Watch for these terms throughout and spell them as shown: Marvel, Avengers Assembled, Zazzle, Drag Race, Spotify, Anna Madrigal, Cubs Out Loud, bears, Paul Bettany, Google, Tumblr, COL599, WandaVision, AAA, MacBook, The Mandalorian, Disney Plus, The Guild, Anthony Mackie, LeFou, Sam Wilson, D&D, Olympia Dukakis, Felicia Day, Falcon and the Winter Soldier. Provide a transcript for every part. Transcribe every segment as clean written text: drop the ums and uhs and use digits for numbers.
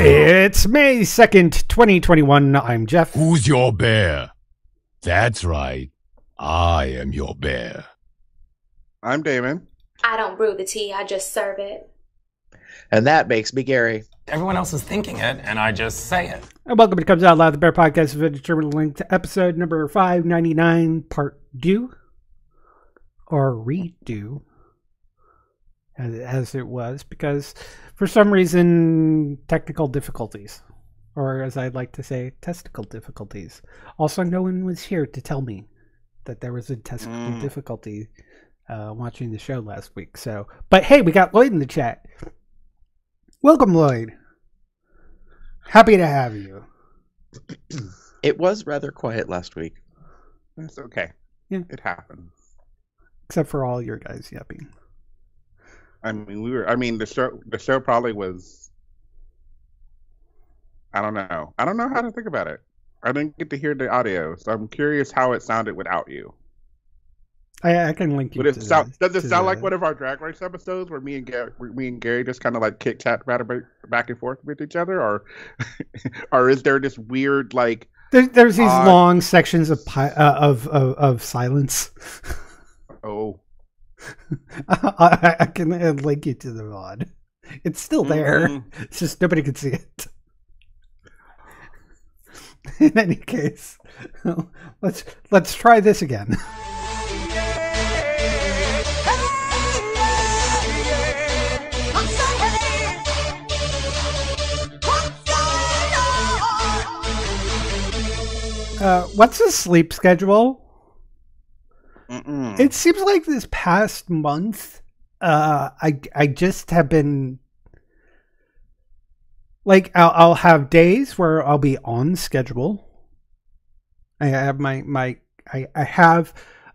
It's May 2nd, 2021. I'm Jeff. Who's your bear? That's right. I am your bear. I'm Damon. I don't brew the tea. I just serve it. And that makes me Gary. Everyone else is thinking it, and I just say it. And welcome to Cubs Out Loud, the Bear Podcast. We've determined a link to episode number 599, part due. Or redo. As it was, because for some reason, technical difficulties, or as I'd like to say, testicle difficulties. Also, no one was here to tell me that there was a testicle difficulty watching the show last week. So, but hey, we got Lloyd in the chat. Welcome, Lloyd. Happy to have you. It was rather quiet last week. That's okay. Yeah. It happened. Except for all your guys yapping. I mean, we were. I mean, the show probably was. I don't know. I don't know how to think about it. I didn't get to hear the audio, so I'm curious how it sounded without you. I can link you. Does it sound like one of our Drag Race episodes where me and Gary just kind of like kick chat back and forth with each other, or or is there this weird like? There's these long sections of silence. Oh. I can link you to the VOD. It's still there. It's just nobody can see it. In any case, let's try this again. What's his sleep schedule? It seems like this past month, I just have been like I'll have days where I'll be on schedule. I have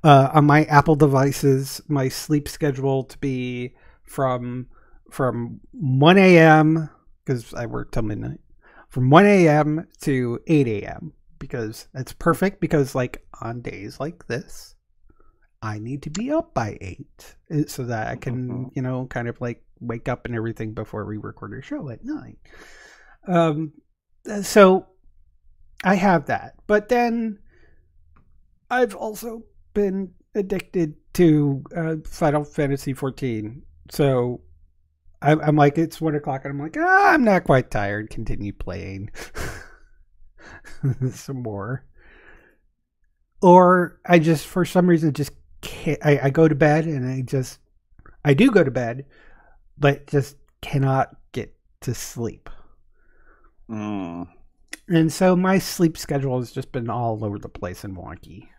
on my Apple devices my sleep schedule to be from 1 a.m. because I work till midnight, from 1 a.m. to 8 a.m. because it's perfect because like on days like this. I need to be up by 8 so that I can, you know, kind of like wake up and everything before we record our show at 9. So I have that. But then I've also been addicted to Final Fantasy XIV. So I'm like, it's 1 o'clock and I'm like, I'm not quite tired. Continue playing some more. Or I just, for some reason, just... I go to bed and I do go to bed, but just cannot get to sleep. And so my sleep schedule has just been all over the place and wonky.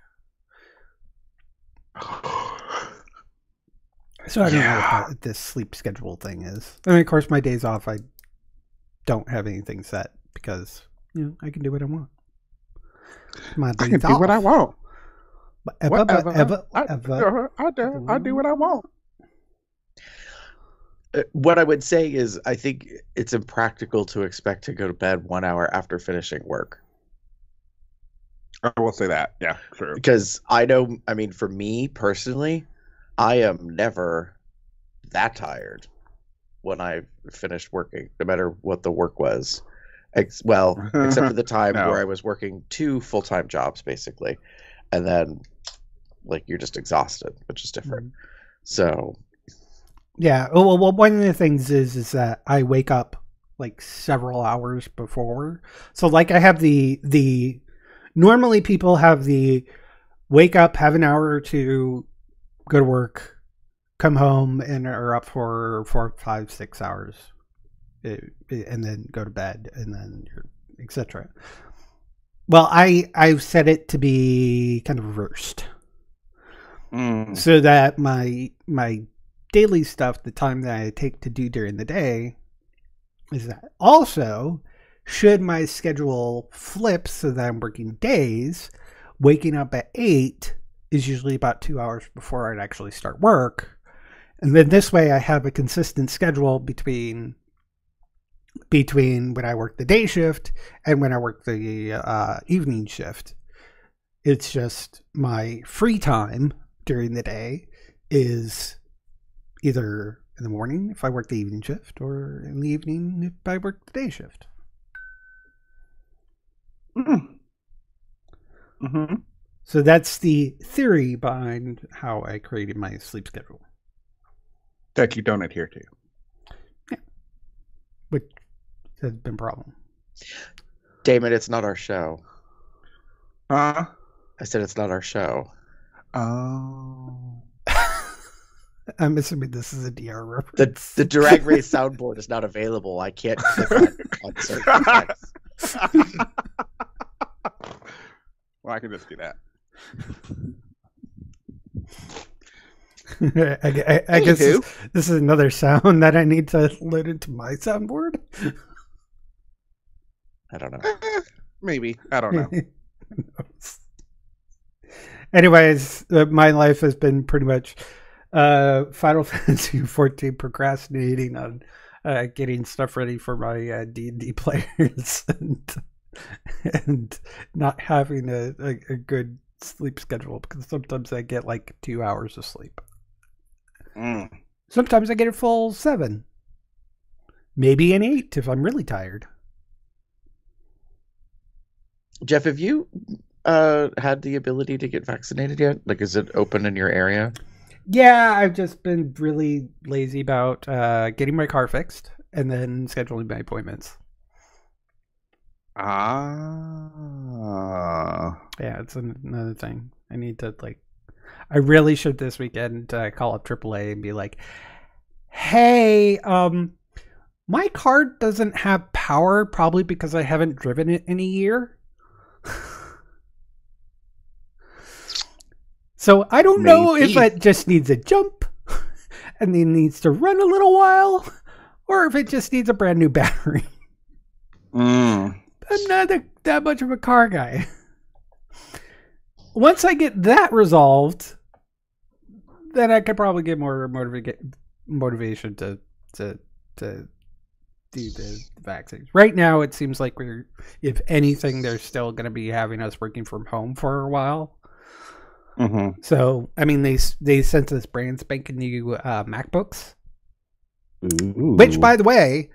So I don't know what this sleep schedule thing is. And of course, my days off, I don't have anything set because, you know, I can do what I want. My days I can do what I want. I do what I want. What I would say is I think it's impractical to expect to go to bed 1 hour after finishing work. I will say that. Yeah, sure. Because I know, I mean, for me personally, I am never that tired when I finished working, no matter what the work was. Well, except for the time where I was working 2 full-time jobs, basically. And then, like, you're just exhausted, which is different. So, yeah. Well, one of the things is that I wake up like several hours before. So, like, I have the normally people have the wake up, have an hour or two, go to work, come home, and are up for 4, 5, 6 hours, and then go to bed, and then etc. Well, I've set it to be kind of reversed, so that my daily stuff, the time that I take to do during the day, is that. Also, should my schedule flip so that I'm working days, waking up at 8 is usually about 2 hours before I'd actually start work, and then this way I have a consistent schedule between when I work the day shift and when I work the evening shift. It's just my free time during the day is either in the morning if I work the evening shift or in the evening if I work the day shift. Mm-hmm. So that's the theory behind how I created my sleep schedule. That you don't adhere to. Yeah. Which has been a problem. Damon, it's not our show. Huh? I said it's not our show. Oh. I'm assuming this is a DR reference. The Drag Race soundboard is not available. I can't click on certain text. Well, I can just do that. I guess this is another sound that I need to load into my soundboard. I don't know. Maybe. I don't know. Anyways, my life has been pretty much Final Fantasy XIV, procrastinating on getting stuff ready for my D&D players, and not having a good sleep schedule, because sometimes I get like 2 hours of sleep. Mm. Sometimes I get a full 7, maybe an 8 if I'm really tired. Jeff, have you had the ability to get vaccinated yet? Like, is it open in your area? Yeah, I've just been really lazy about getting my car fixed and then scheduling my appointments. Ah. Yeah, it's another thing. I need to, like, I really should this weekend call up AAA and be like, hey, my car doesn't have power, probably because I haven't driven it in a year. So I don't know if it just needs a jump and then needs to run a little while, or if it just needs a brand new battery. Mm. I'm not that much of a car guy. Once I get that resolved, then I could probably get more motivation to do the vaccines. Right now, it seems like we're, if anything, they're still going to be having us working from home for a while. Mm-hmm. So, I mean, they sent us brand spanking new MacBooks, ooh, which, by the way,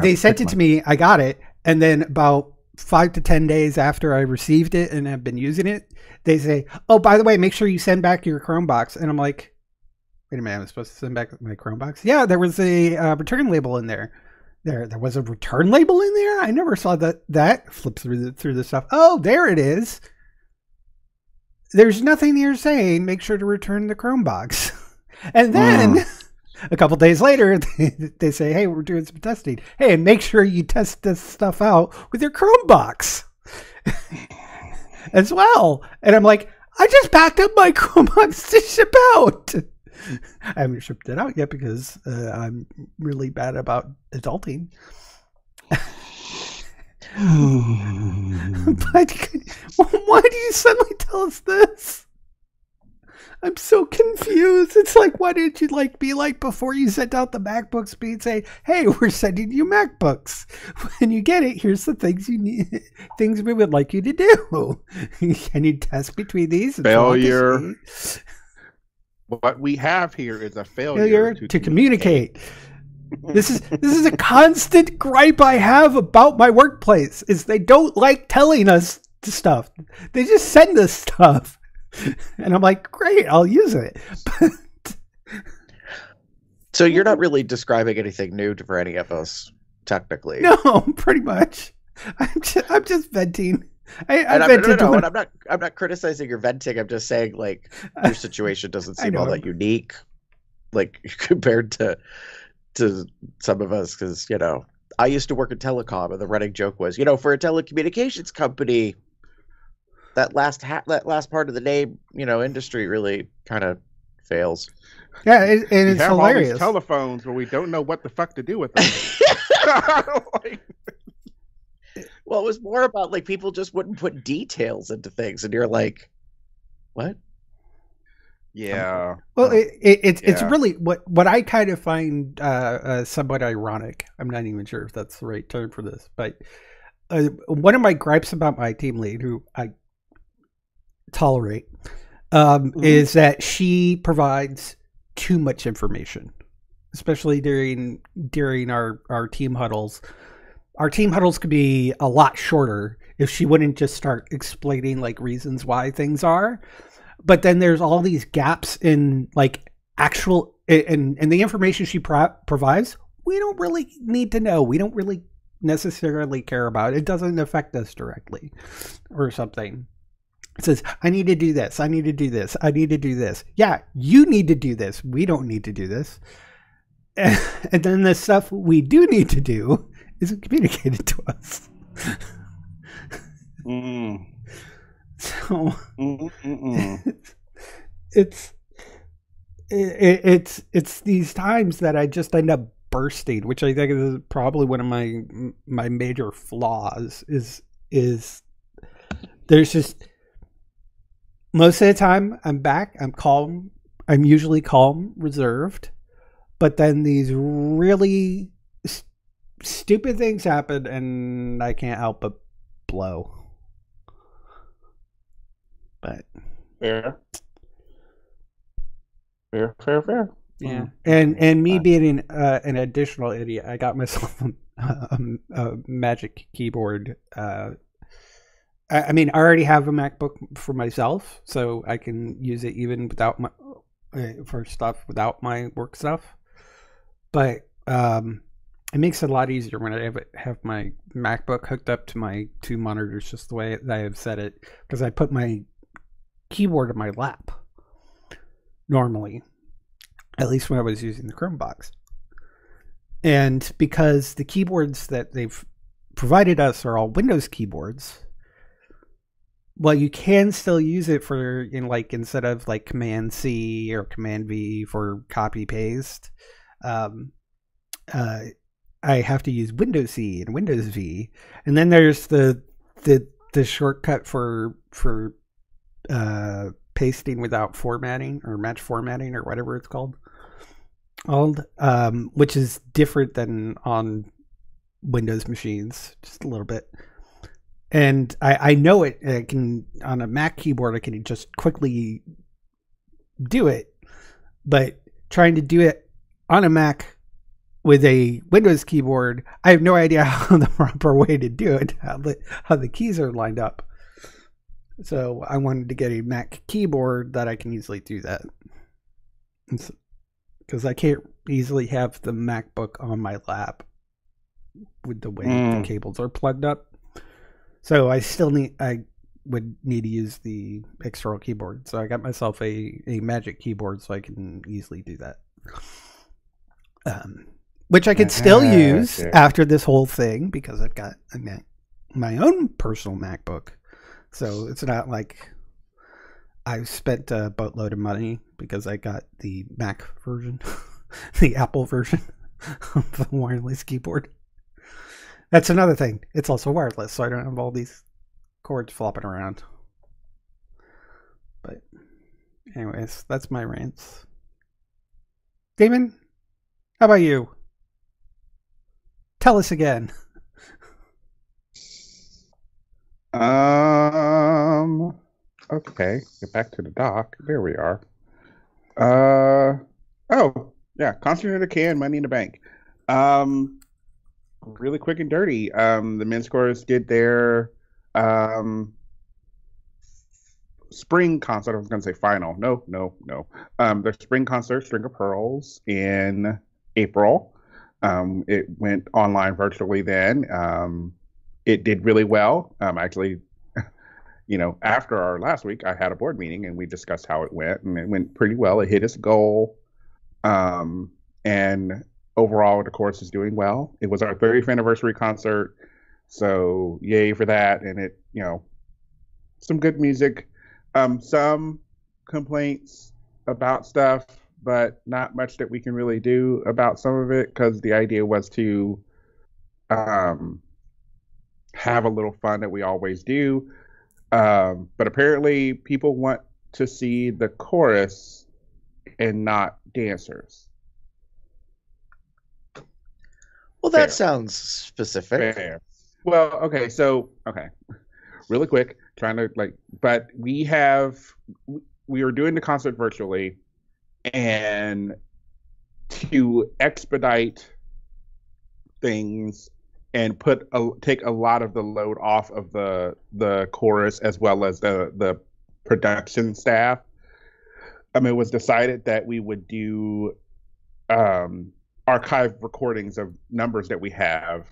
they sent it to me. I got it. And then about 5 to 10 days after I received it and have been using it, they say, oh, by the way, make sure you send back your Chromebox. And I'm like, wait a minute, I'm supposed to send back my Chromebox? Yeah, there was a return label in there. There was a return label in there? I never saw that. That flips through the stuff. Oh, there it is. There's nothing here saying make sure to return the Chromebox. And then a couple days later, they say, hey, we're doing some testing. Hey, and make sure you test this stuff out with your Chromebox as well. And I'm like, I just packed up my Chromebox to ship out. I haven't shipped it out yet because I'm really bad about adulting. But why do you suddenly tell us this? I'm so confused. It's like, why didn't you be like before you sent out the MacBooks, be and say, hey, we're sending you MacBooks. When you get it, here's the things you need, things we would like you to do. Can you test between these? Failure. What we have here is a failure to communicate. This is a constant gripe I have about my workplace, is they don't like telling us stuff. They just send us stuff. And I'm like, great, I'll use it. So you're not really describing anything new for any of us, technically. No, pretty much. I'm just venting. I'm not criticizing your venting. I'm just saying, like, your situation doesn't seem all that unique, like, compared to some of us, because, you know, I used to work in telecom, and the running joke was, you know, for a telecommunications company, that last part of the name, you know, industry really kind of fails. Yeah, and it's hilarious. We have all these telephones, but we don't know what the fuck to do with them. Well, it was more about, like, people just wouldn't put details into things, and you're like, what? Yeah. Well, it's really what I kind of find somewhat ironic. I'm not even sure if that's the right term for this, but one of my gripes about my team lead, who I tolerate, is that she provides too much information, especially during our team huddles. our team huddles could be a lot shorter if she wouldn't just start explaining like reasons why things are. But then there's all these gaps in like actual and the information she provides, we don't really need to know. We don't really necessarily care about it. It doesn't affect us directly or something. It says, I need to do this. I need to do this. I need to do this. Yeah, you need to do this. We don't need to do this. And then the stuff we do need to do isn't communicated to us. So it's these times that I just end up bursting, which I think is probably one of my major flaws. Is there's just most of the time I'm back, I'm calm, I'm usually calm, reserved, but then these really stupid things happen, and I can't help but blow. But fair. Yeah, and me being an additional idiot, I got myself a Magic Keyboard. I mean, I already have a MacBook for myself, so I can use it even without my for stuff without my work stuff. But it makes it a lot easier when I have my MacBook hooked up to my two monitors, just the way that I have set it, because I put my keyboard in my lap normally, at least when I was using the Chromebox. And because the keyboards that they've provided us are all Windows keyboards, well, you can still use it for, you know, like instead of like Command C or Command V for copy paste, I have to use Windows C and Windows V, and then there's the shortcut for pasting without formatting or match formatting or whatever it's called, which is different than on Windows machines just a little bit. And I know it. I can, on a Mac keyboard, I can just quickly do it, but trying to do it on a Mac with a Windows keyboard, I have no idea how the proper way to do it, how the keys are lined up. So I wanted to get a Mac keyboard that I can easily do that, because I can't easily have the MacBook on my lap with the way the cables are plugged up. So I still need, I would need to use the external keyboard. So I got myself a Magic Keyboard so I can easily do that. Which I could still use after this whole thing, because I've got a Mac, my own personal MacBook. So it's not like I've spent a boatload of money, because I got the Mac version, the Apple version of the wireless keyboard. That's another thing. It's also wireless, so I don't have all these cords flopping around. But anyways, that's my rants. Damon, how about you? Tell us again. Okay, get back to the dock. There we are. Oh, yeah, concert in a can, money in the bank. Really quick and dirty. The men's chorus did their spring concert. I was going to say final. No. Their spring concert, String of Pearls, in April. It went online virtually then. It did really well. Actually, you know, after our last week, I had a board meeting and we discussed how it went, and it went pretty well. It hit its goal. And overall, the course is doing well. It was our 30th anniversary concert, so yay for that. And it, you know, some good music, some complaints about stuff, but not much that we can really do about some of it, because the idea was to have a little fun that we always do. But apparently people want to see the chorus and not dancers. Well, that sounds specific. Fair. Well, okay, so, really quick, trying to, like, but we were doing the concert virtually, and to expedite things, and take a lot of the load off of the chorus as well as the production staff. It was decided that we would do archive recordings of numbers that we have,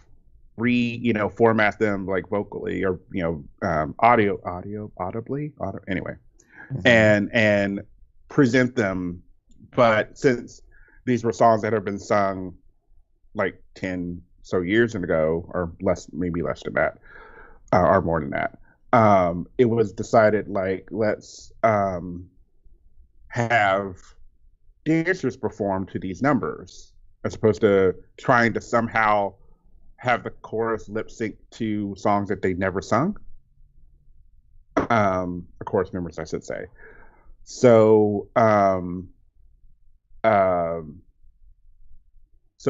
format them like vocally or audibly, anyway, mm-hmm. and present them. But since these were songs that have been sung like 10 so years ago, or less, maybe less than that, or more than that, it was decided like let's have dancers perform to these numbers as opposed to trying to somehow have the chorus lip sync to songs that they never sung. Chorus members, I should say. So, so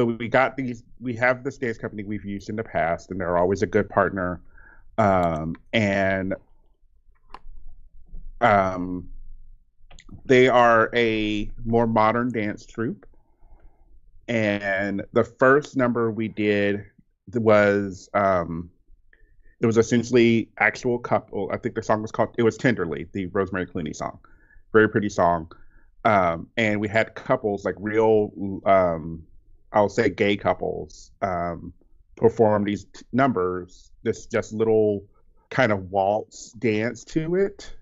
we got these. We have this dance company we've used in the past, and they're always a good partner. They are a more modern dance troupe. And the first number we did was, it was essentially actual couple. I think the song was called, it was Tenderly, the Rosemary Clooney song. Very pretty song. And we had couples, like real, I'll say gay couples, perform these numbers, this just little kind of waltz dance to it.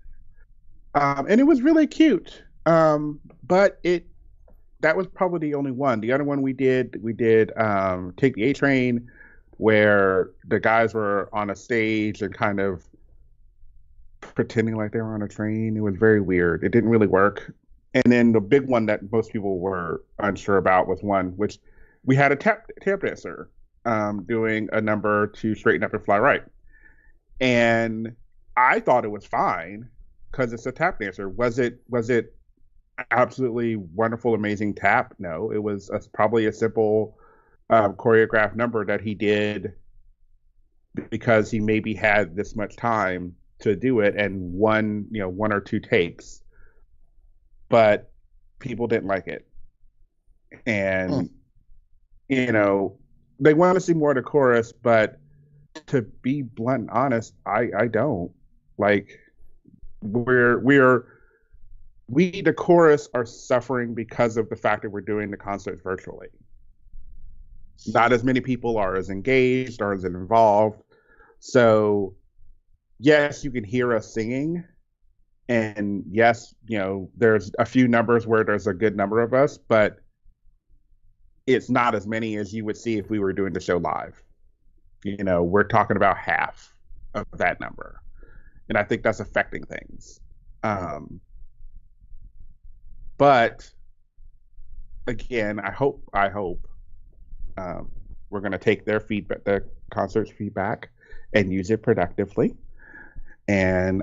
And it was really cute. But that was probably the only one. The other one we did Take the A Train, where the guys were on a stage and kind of pretending like they were on a train. It was very weird. It didn't really work. And then the big one that most people were unsure about was one which we had a tap dancer doing a number to Straighten Up and Fly Right. And I thought it was fine because it's a tap dancer. Was it absolutely wonderful, amazing tap? No, it was probably a simple choreographed number that he did because he maybe had this much time to do it and one or two takes. But people didn't like it, and they want to see more of the chorus. But to be blunt and honest, I don't like. We, the chorus, are suffering because of the fact that we're doing the concert virtually. Not as many people are as engaged or as involved. So, yes, you can hear us singing. And yes, there's a few numbers where there's a good number of us, but it's not as many as you would see if we were doing the show live. We're talking about half of that number. And I think that's affecting things. But again, I hope we're going to take their feedback, the concert's feedback, and use it productively, and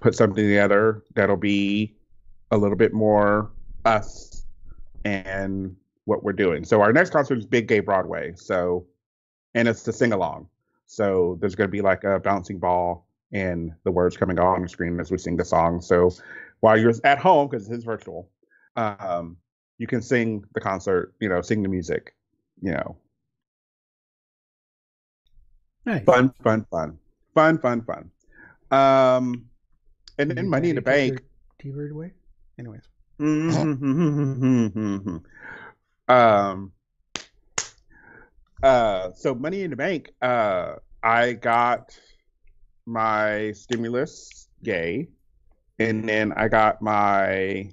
put something together that'll be a little bit more us and what we're doing. So our next concert is Big Gay Broadway, and it's the sing along. So there's going to be like a bouncing ball and the words coming on the screen as we sing the song. So while you're at home, because it's virtual, you can sing the concert, sing the music, Nice. Fun. And then Money in the Bank. T-Bird way? Anyways. So Money in the Bank, I got my stimulus, yay. And then I got my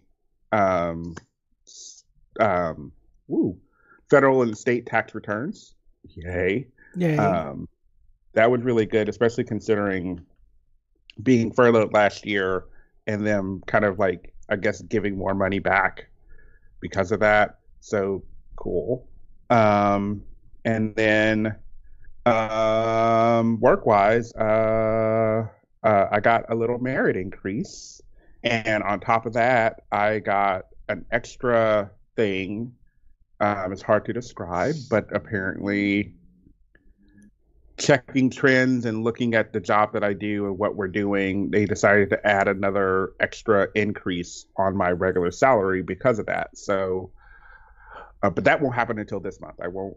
federal and state tax returns. Yay. That was really good, especially considering being furloughed last year and them kind of like, I guess, giving more money back because of that. So cool. And then work-wise, I got a little merit increase, and on top of that, I got an extra thing. It's hard to describe, but apparently checking trends and looking at the job that I do and what we're doing, they decided to add another extra increase on my regular salary because of that. So, but that won't happen until this month. I won't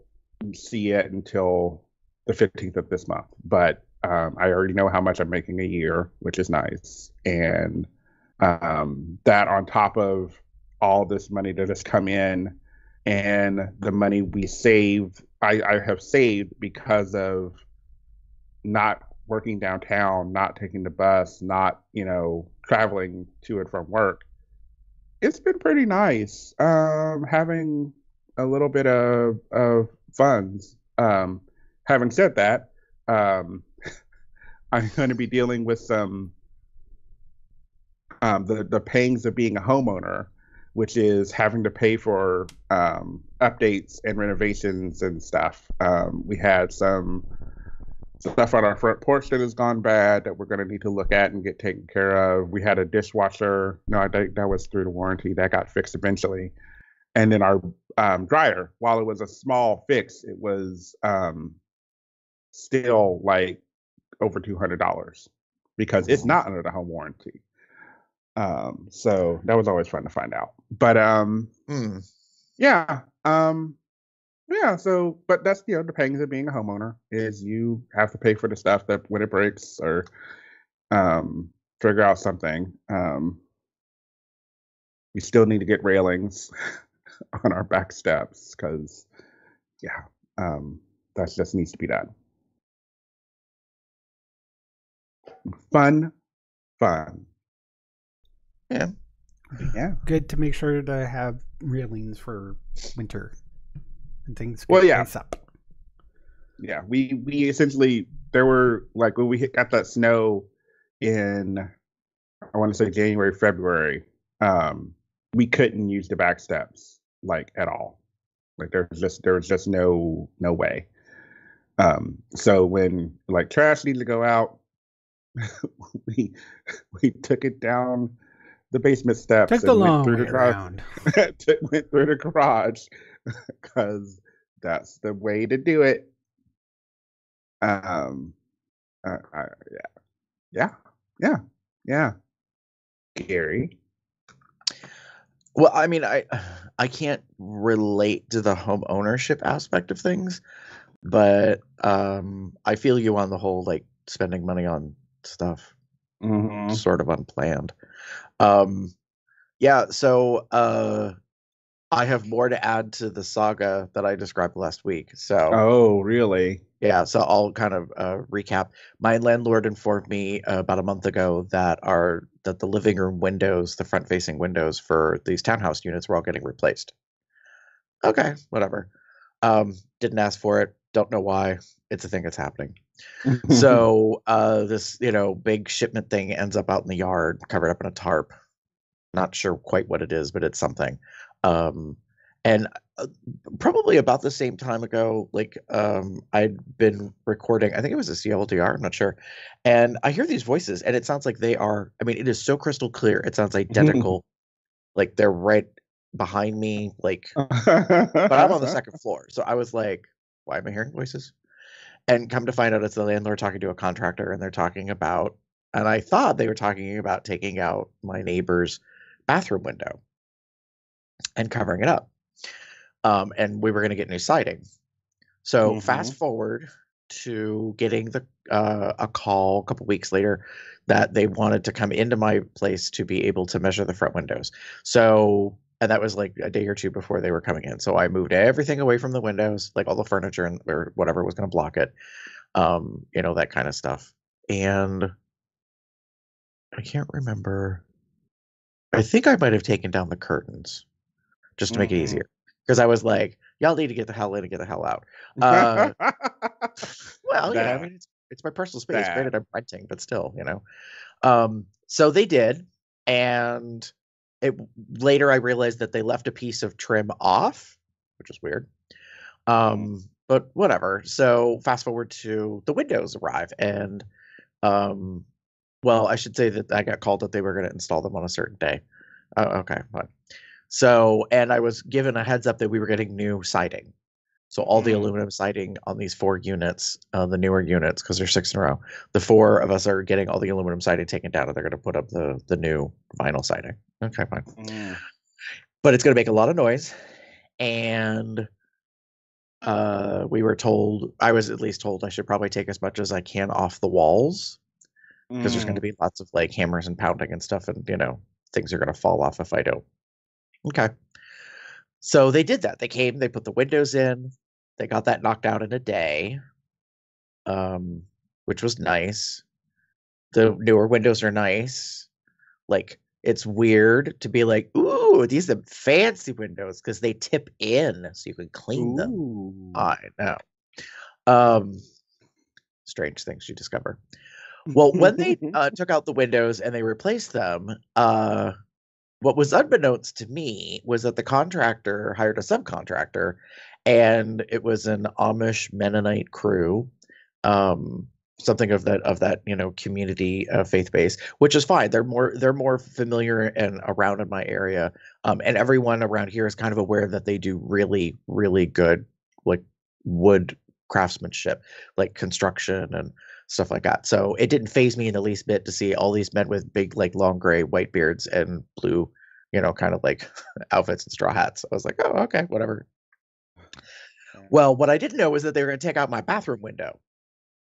see it until the 15th of this month, but I already know how much I'm making a year, which is nice. And that on top of all this money that has come in and the money we saved, I have saved because of not working downtown, not taking the bus, not, you know, traveling to and from work. It's been pretty nice having a little bit of funds. Having said that, I'm going to be dealing with some the pangs of being a homeowner, which is having to pay for updates and renovations and stuff. We had some stuff on our front porch that has gone bad that we're going to need to look at and get taken care of. We had a dishwasher. No, I think that was through the warranty. That got fixed eventually. And then our dryer, while it was a small fix, it was still like over $200 because it's not under the home warranty. So that was always fun to find out. But yeah, so but that's, you know, the pangs of being a homeowner is you have to pay for the stuff that when it breaks or figure out something. We still need to get railings on our back steps because that just needs to be done. Fun. Yeah. Good to make sure to have railings for winter and things. Well, yeah. Up. Yeah, we essentially, there were, like, when we got that snow in, I want to say January, February, we couldn't use the back steps, like, at all. Like, there was just no way. So when, like, trash needed to go out, we took it down the basement steps and went through the garage. Went through the garage because that's the way to do it. Yeah. Gary. Well, I mean, I can't relate to the home ownership aspect of things, but I feel you on the whole, like, spending money on stuff, sort of unplanned. So I have more to add to the saga that I described last week. So I'll kind of recap. My landlord informed me about a month ago that the living room windows, the front facing windows for these townhouse units, were all getting replaced. Okay, whatever. Didn't ask for it. Don't know why. It's a thing that's happening. So this, you know, big shipment thing ends up out in the yard, covered up in a tarp. Not sure quite what it is, but it's something. And probably about the same time ago, like I'd been recording, I think it was a CLDR, I'm not sure. And I hear these voices, and it sounds like they are, I mean, it is so crystal clear. It sounds identical. Like they're right behind me, like, but I'm on the second floor. So I was like, why am I hearing voices? And come to find out, it's the landlord talking to a contractor, and they're talking about, and I thought they were talking about taking out my neighbor's bathroom window and covering it up. And we were going to get new siding. So fast forward to getting a call a couple weeks later that they wanted to come into my place to be able to measure the front windows. So, and that was like a day or two before they were coming in. So I moved everything away from the windows, like all the furniture and or whatever was going to block it, you know, that kind of stuff. And I can't remember. I think I might have taken down the curtains just to make it easier. Because I was like, y'all need to get the hell in and get the hell out. Well, yeah, I mean, it's my personal space. Granted, I'm renting, but still, you know. So they did. And later I realized that they left a piece of trim off, which is weird. But whatever. So fast forward to the windows arrive, and well, I should say that I got called that they were going to install them on a certain day. Okay, fine. So, and I was given a heads up that we were getting new siding. So all the aluminum siding on these four units, the newer units, because there's 6 in a row, the four of us are getting all the aluminum siding taken down, and they're going to put up the new vinyl siding. Okay, fine. But it's going to make a lot of noise, and We were told, I was at least told, I should probably take as much as I can off the walls, because there's going to be lots of like hammers and pounding and stuff, and you know, things are going to fall off if I don't. Okay. So they did that. They came, they put the windows in, they got that knocked out in a day, which was nice. The newer windows are nice. Like, it's weird to be like, ooh, these are fancy windows, because they tip in so you can clean them. I know. Strange things you discover. Well, when they took out the windows and they replaced them, what was unbeknownst to me was that the contractor hired a subcontractor, and it was an Amish Mennonite crew, something of that you know, community faith base, which is fine. They're more familiar and around in my area, and everyone around here is kind of aware that they do really, really good like wood craftsmanship, like construction and stuff like that. So it didn't faze me in the least bit to see all these men with big, like long gray white beards and blue, you know, kind of like outfits and straw hats. I was like, oh, okay, whatever. Well, what I didn't know was that they were going to take out my bathroom window.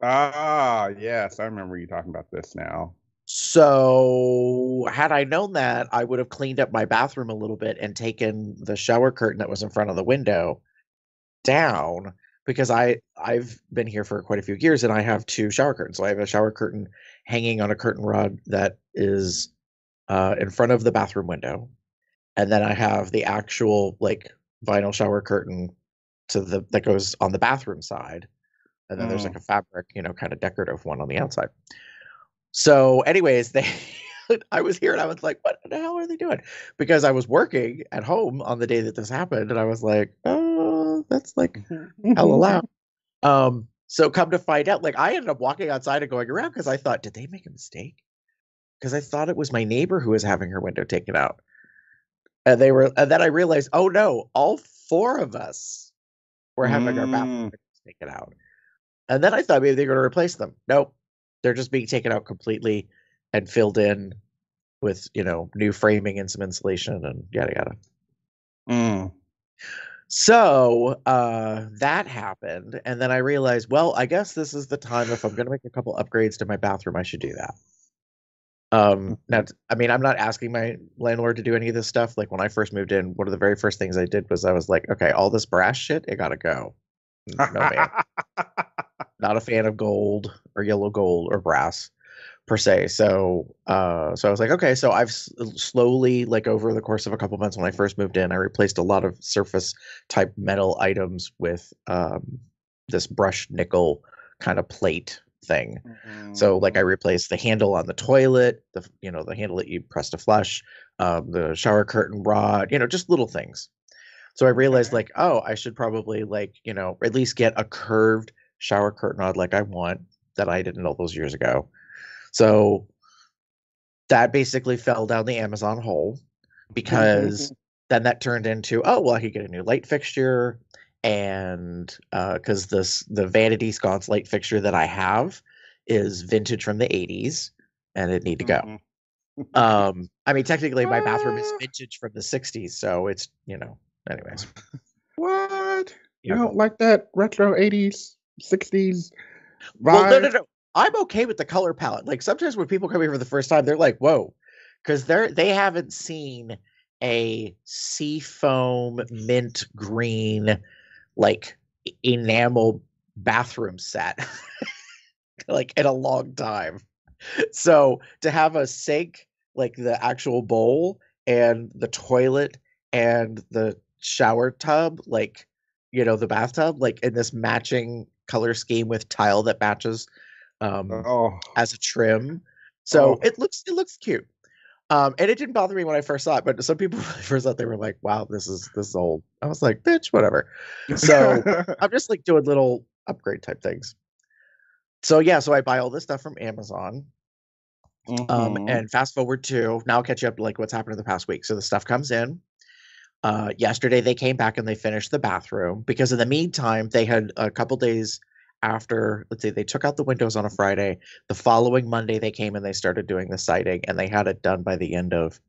Ah, yes, I remember you talking about this now. So had I known that, I would have cleaned up my bathroom a little bit and taken the shower curtain that was in front of the window down. Because I've been here for quite a few years, and I have two shower curtains. So I have a shower curtain hanging on a curtain rod that is in front of the bathroom window. And then I have the actual like vinyl shower curtain that goes on the bathroom side. And then there's like a fabric, you know, kind of decorative one on the outside. So anyways, I was here and I was like, what the hell are they doing? Because I was working at home on the day that this happened. And I was like, oh, that's like hell allowed. So come to find out, like I ended up walking outside and going around because I thought, did they make a mistake? Because I thought it was my neighbor who was having her window taken out. And then I realized, oh no, all four of us were having our bathroom taken out. And then I thought maybe they were going to replace them. Nope. They're just being taken out completely and filled in with, you know, new framing and some insulation and yada yada. So that happened, and then I realized, well, I guess this is the time if I'm going to make a couple upgrades to my bathroom, I should do that. Now, I mean, I'm not asking my landlord to do any of this stuff. Like when I first moved in, one of the very first things I did was I was like, okay, all this brass shit, it got to go. No, man. Not a fan of gold or yellow gold or brass. Per se. So I was like, okay, so I've slowly, like over the course of a couple months when I first moved in, I replaced a lot of surface type metal items with this brushed nickel kind of plate thing. So like I replaced the handle on the toilet, the handle that you press to flush, the shower curtain rod, you know, just little things. So I realized like, oh, I should probably like, you know, at least get a curved shower curtain rod like I want that I didn't all those years ago. So that basically fell down the Amazon hole because then that turned into, oh, well, I could get a new light fixture. And because the vanity sconce light fixture that I have is vintage from the 80s and it need to go. I mean, technically my bathroom is vintage from the 60s. So it's, you know, anyways. What? You don't like that retro 80s, 60s vibe? Well, no. I'm okay with the color palette. Like sometimes when people come here for the first time, they're like, whoa, because they haven't seen a seafoam mint green, like enamel bathroom set like in a long time. So to have a sink, like the actual bowl and the toilet and the shower tub, like, you know, the bathtub, like in this matching color scheme with tile that matches as a trim, so it looks cute, and it didn't bother me when I first saw it. But some people when I first saw it, they were like, "Wow, this is old." I was like, "Bitch, whatever." So I'm just like doing little upgrade type things. So yeah, so I buy all this stuff from Amazon, and fast forward to now, I'll catch you up to like what's happened in the past week. So the stuff comes in. Yesterday they came back and they finished the bathroom because in the meantime they had a couple days. After, let's see, they took out the windows on a Friday. The following Monday, they came and they started doing the siding, and they had it done by the end of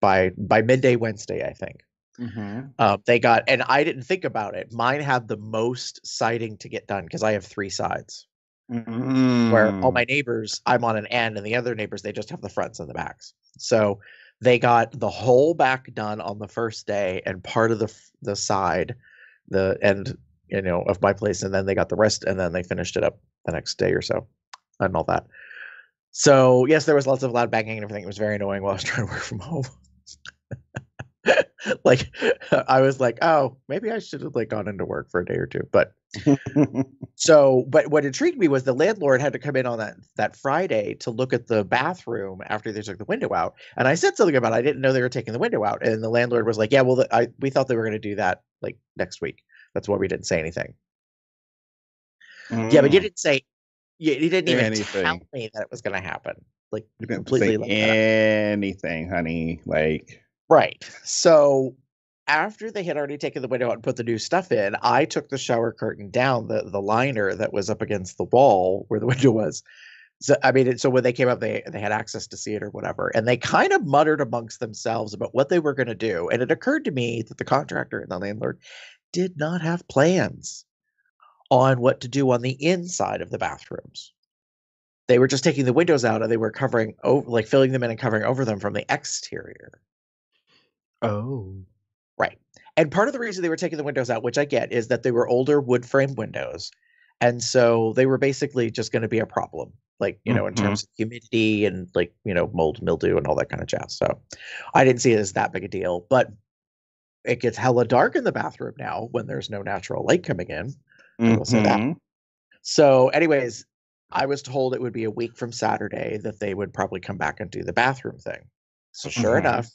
by midday Wednesday, I think. Mm-hmm. They got, and I didn't think about it, mine had the most siding to get done because I have three sides. Mm-hmm. Where all my neighbors, I'm on an end, and the other neighbors, they just have the fronts and the backs. So they got the whole back done on the first day and part of the side, the end, you know, of my place, and then they got the rest, and then they finished it up the next day or so and all that. So yes, there was lots of loud banging and everything. It was very annoying while I was trying to work from home. Like, I was like, oh, maybe I should have like gone into work for a day or two. But so, but what intrigued me was the landlord had to come in on that Friday to look at the bathroom after they took the window out. And I said something about, I didn't know they were taking the window out. And the landlord was like, yeah, well, we thought they were going to do that like next week. That's why we didn't say anything. Mm. Yeah, but you didn't say, you didn't even tell me that it was going to happen. Like, you didn't completely say anything, honey. Like. Right. So after they had already taken the window out and put the new stuff in, I took the shower curtain down, the liner that was up against the wall where the window was. So, I mean, so when they came up, they had access to see it or whatever. And they kind of muttered amongst themselves about what they were going to do. And it occurred to me that the contractor and the landlord did not have plans on what to do on the inside of the bathrooms. They were just taking the windows out and they were covering over, like filling them in and covering over them from the exterior. Oh, right. And part of the reason they were taking the windows out, which I get, is that they were older wood frame windows. And so they were basically just going to be a problem, like, you know, in terms of humidity and like, you know, mold, mildew and all that kind of jazz. So I didn't see it as that big a deal, but it gets hella dark in the bathroom now when there's no natural light coming in. I will say that. So anyways, I was told it would be a week from Saturday that they would probably come back and do the bathroom thing. So sure enough,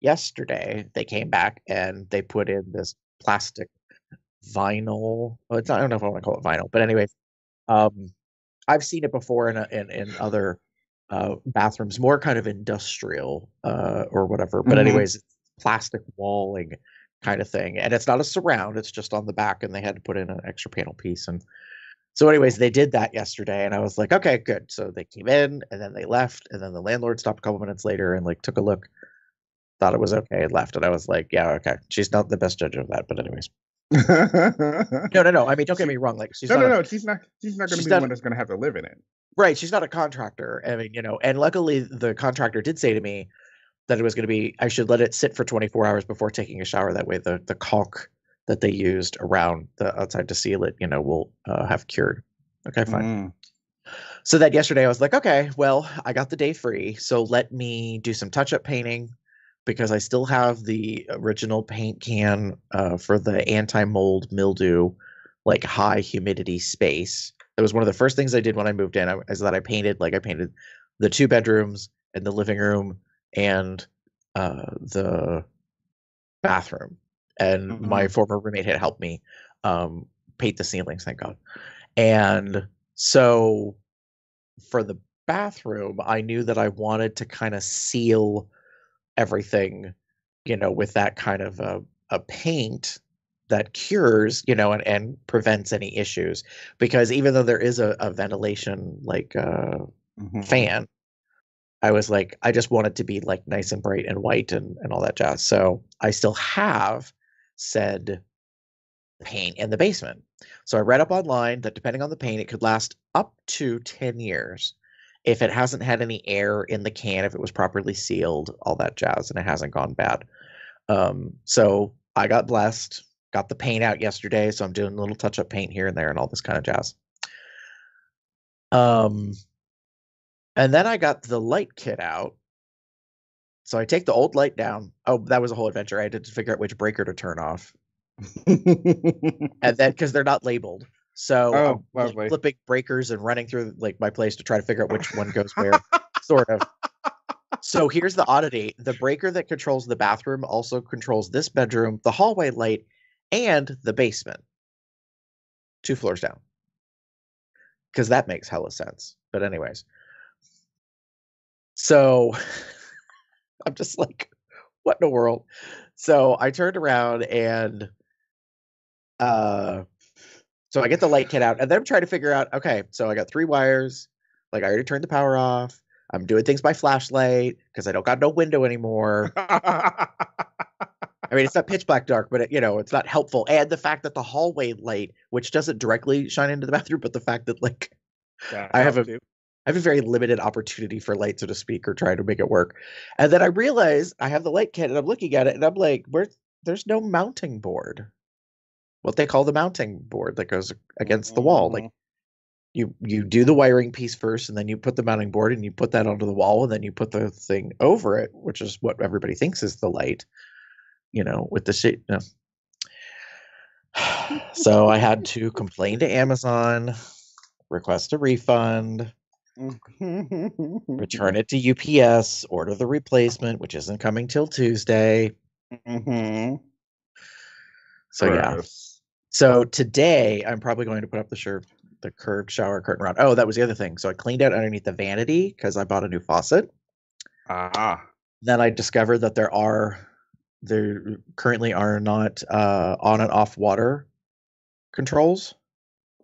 yesterday they came back and they put in this plastic vinyl. Well, it's not, I don't know if I want to call it vinyl, but anyway, I've seen it before in other bathrooms, more kind of industrial or whatever. But anyways, it's plastic walling kind of thing, and it's not a surround; it's just on the back, and they had to put in an extra panel piece. And so, anyways, they did that yesterday, and I was like, okay, good. So they came in, and then they left, and then the landlord stopped a couple minutes later and like took a look. Thought it was okay and left, and I was like, yeah, okay, she's not the best judge of that, but anyways. No, I mean, don't get me wrong, like, she's she's not gonna be the one that's gonna have to live in it, right? She's not a contractor. I mean, you know, and luckily the contractor did say to me that it was gonna be, I should let it sit for 24 hours before taking a shower, that way the caulk that they used around the outside to seal it, you know, will have cured. Okay, fine. So that yesterday I was like, okay, well, I got the day free, so let me do some touch-up painting, because I still have the original paint can for the anti-mold mildew, like high humidity space. That was one of the first things I did when I moved in, is that I painted the two bedrooms and the living room and the bathroom. And my former roommate had helped me paint the ceilings, thank God. And so for the bathroom, I knew that I wanted to kind of seal everything, you know, with that kind of a paint that cures, you know, and prevents any issues, because even though there is a ventilation like fan, I was like, I just want it to be like nice and bright and white and all that jazz. So I still have said paint in the basement. So I read up online that depending on the paint, it could last up to 10 years. If it hasn't had any air in the can, if it was properly sealed, all that jazz, and it hasn't gone bad. So I got blessed, got the paint out yesterday, so I'm doing a little touch-up paint here and there and all this kind of jazz. And then I got the light kit out. So I take the old light down. Oh, that was a whole adventure. I had to figure out which breaker to turn off. And then, because they're not labeled. So I'm flipping breakers and running through like my place to try to figure out which one goes where, sort of. So here's the oddity. The breaker that controls the bathroom also controls this bedroom, the hallway light, and the basement. 2 floors down. Because that makes hella sense. But anyways. So I'm just like, what in the world? So I turned around and so I get the light kit out, and then I'm trying to figure out, okay, so I got 3 wires. Like, I already turned the power off. I'm doing things by flashlight because I don't got no window anymore. I mean, it's not pitch black dark, but it, you know, it's not helpful. And the fact that the hallway light, which doesn't directly shine into the bathroom, but the fact that like I have a very limited opportunity for light, so to speak, or trying to make it work. And then I realize I have the light kit and I'm looking at it and I'm like, there's no mounting board. What they call the mounting board that goes against the wall. Like you do the wiring piece first and then you put the mounting board and you put that onto the wall and then you put the thing over it, which is what everybody thinks is the light, you know, with the shit. No. So I had to complain to Amazon, request a refund, return it to UPS, order the replacement, which isn't coming till Tuesday. So yeah. So today I'm probably going to put up the curved shower curtain rod. Oh, that was the other thing. So I cleaned out underneath the vanity because I bought a new faucet. Then I discovered that there currently are not on and off water controls.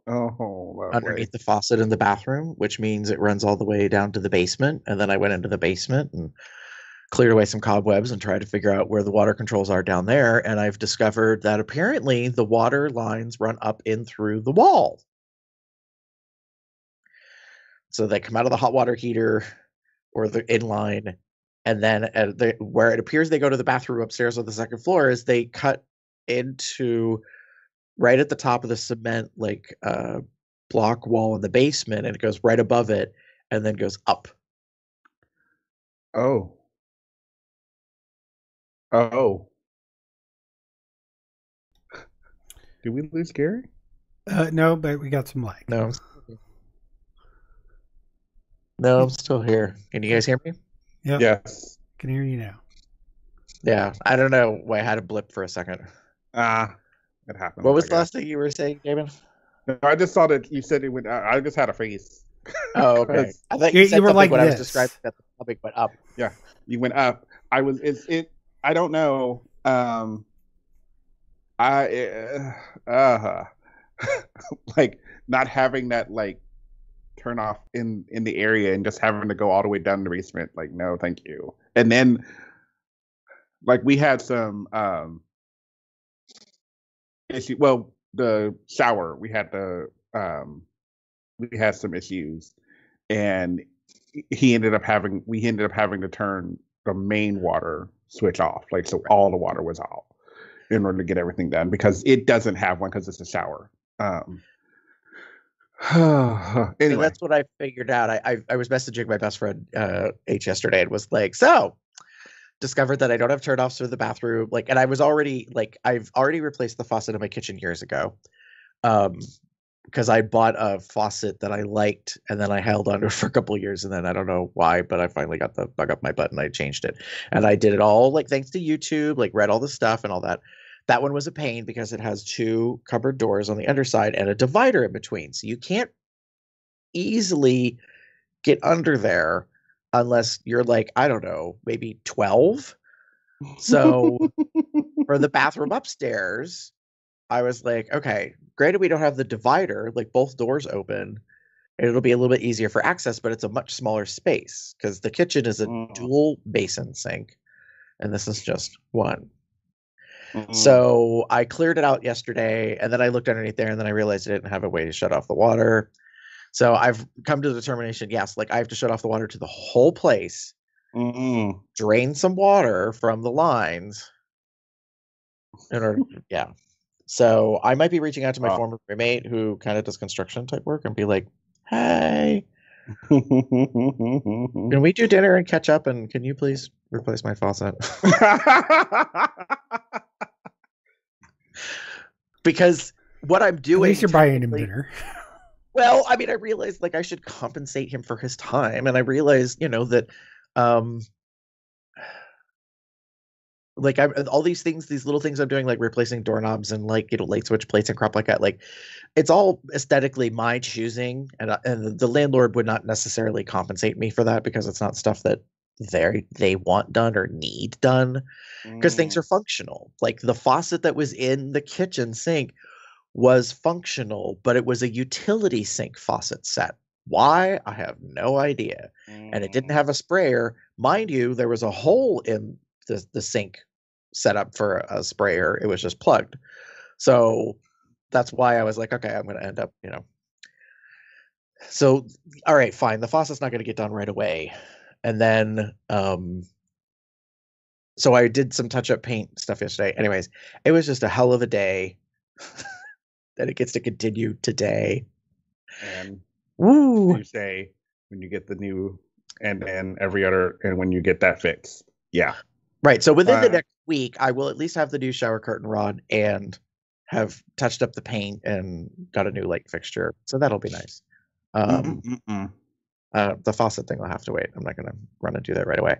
Underneath the faucet in the bathroom, which means it runs all the way down to the basement. And then I went into the basement and cleared away some cobwebs and tried to figure out where the water controls are down there. And I've discovered that apparently the water lines run up in through the wall. So they come out of the hot water heater or the inline. And then where it appears they go to the bathroom upstairs on the second floor is they cut into right at the top of the cement, like block wall in the basement, and it goes right above it and then goes up. Did we lose Gary? No, but we got some lag. No, I'm still here. Can you guys hear me? Yep. Yeah. Can hear you now. Yeah. I don't know. I had a blip for a second. It happened. What was the last thing you were saying, Damon? No, I just saw that you said it went. I just had a face. Oh, okay. I thought you said you were like what I was describing. That the topic went up. Yeah, you went up. I was. I don't know. Like not having that like turn off in the area and just having to go all the way down to the basement. Like no, thank you. And then like we had some. Issue. Well, the shower we had some issues, and we ended up having to turn the main water switch off, like so all the water was off in order to get everything done because it doesn't have one because it's a shower. Anyway, and that's what I figured out. I was messaging my best friend H yesterday and was like, so. Discovered that I don't have turnoffs for the bathroom. Like, and I was already like, I've already replaced the faucet in my kitchen years ago. Because I bought a faucet that I liked and then I held on to it for a couple of years. And then I don't know why, but I finally got the bug up my butt and I changed it. And I did it all like, thanks to YouTube, like read all the stuff and all that. That one was a pain because it has two cupboard doors on the underside and a divider in between. So you can't easily get under there. Unless you're like, I don't know, maybe 12. So for the bathroom upstairs, I was like, okay, granted we don't have the divider, like both doors open. And it'll be a little bit easier for access, but it's a much smaller space because the kitchen is a dual basin sink. And this is just one. So I cleared it out yesterday and then I looked underneath there and then I realized I didn't have a way to shut off the water. So I've come to the determination, yes, like I have to shut off the water to the whole place, drain some water from the lines. So I might be reaching out to my former roommate who kind of does construction type work and be like, hey, can we do dinner and catch up? And can you please replace my faucet? Because what I'm doing... At least you're buying him dinner. Well, I mean, I realized like I should compensate him for his time. And I realized, you know, that like all these things, these little things I'm doing, like replacing doorknobs and like, you know, light switch plates and crap like that. Like it's all aesthetically my choosing. And the landlord would not necessarily compensate me for that because it's not stuff that they want done or need done because things are functional. Like the faucet that was in the kitchen sink was functional, but it was a utility sink faucet set. Why? I have no idea. And it didn't have a sprayer. Mind you, there was a hole in the sink set up for a sprayer. It was just plugged. So that's why I was like, okay, I'm going to end up, you know. So, all right, fine. The faucet's not going to get done right away. And then, so I did some touch-up paint stuff yesterday. Anyways, it was just a hell of a day that it gets to continue today. And woo! You say when you get the new, and when you get that fixed. Yeah. Right. So within the next week, I will at least have the new shower curtain rod and have touched up the paint and got a new light fixture. So that'll be nice. The faucet thing will have to wait. I'm not going to run and do that right away.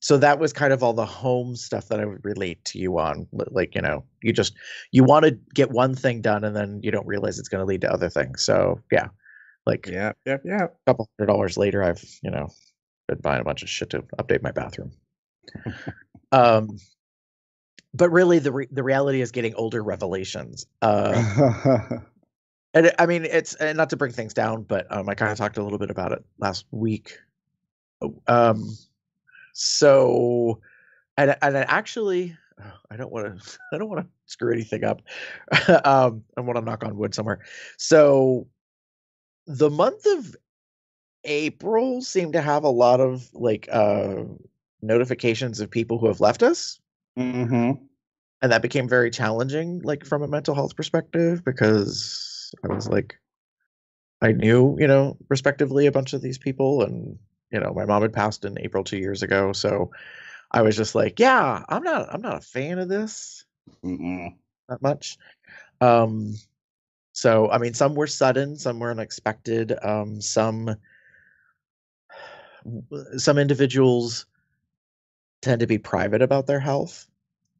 So that was kind of all the home stuff that I would relate to you on. Like, you know, you want to get one thing done and then you don't realize it's going to lead to other things. So yeah, like yeah. A couple $100 later, I've, you know, been buying a bunch of shit to update my bathroom. But really the reality is getting older revelations. And I mean, it's not to bring things down, but I kind of talked a little bit about it last week. So, and I actually, I don't want to screw anything up. I want to knock on wood somewhere. So the month of April seemed to have a lot of like, notifications of people who have left us. Mm-hmm. And that became very challenging, like from a mental health perspective, because I was like, I knew, you know, respectively a bunch of these people, and you know, my mom had passed in April 2 years ago. So I was just like, yeah, I'm not a fan of this. Mm-mm. Not much. So, I mean, some were sudden, some were unexpected. Some individuals tend to be private about their health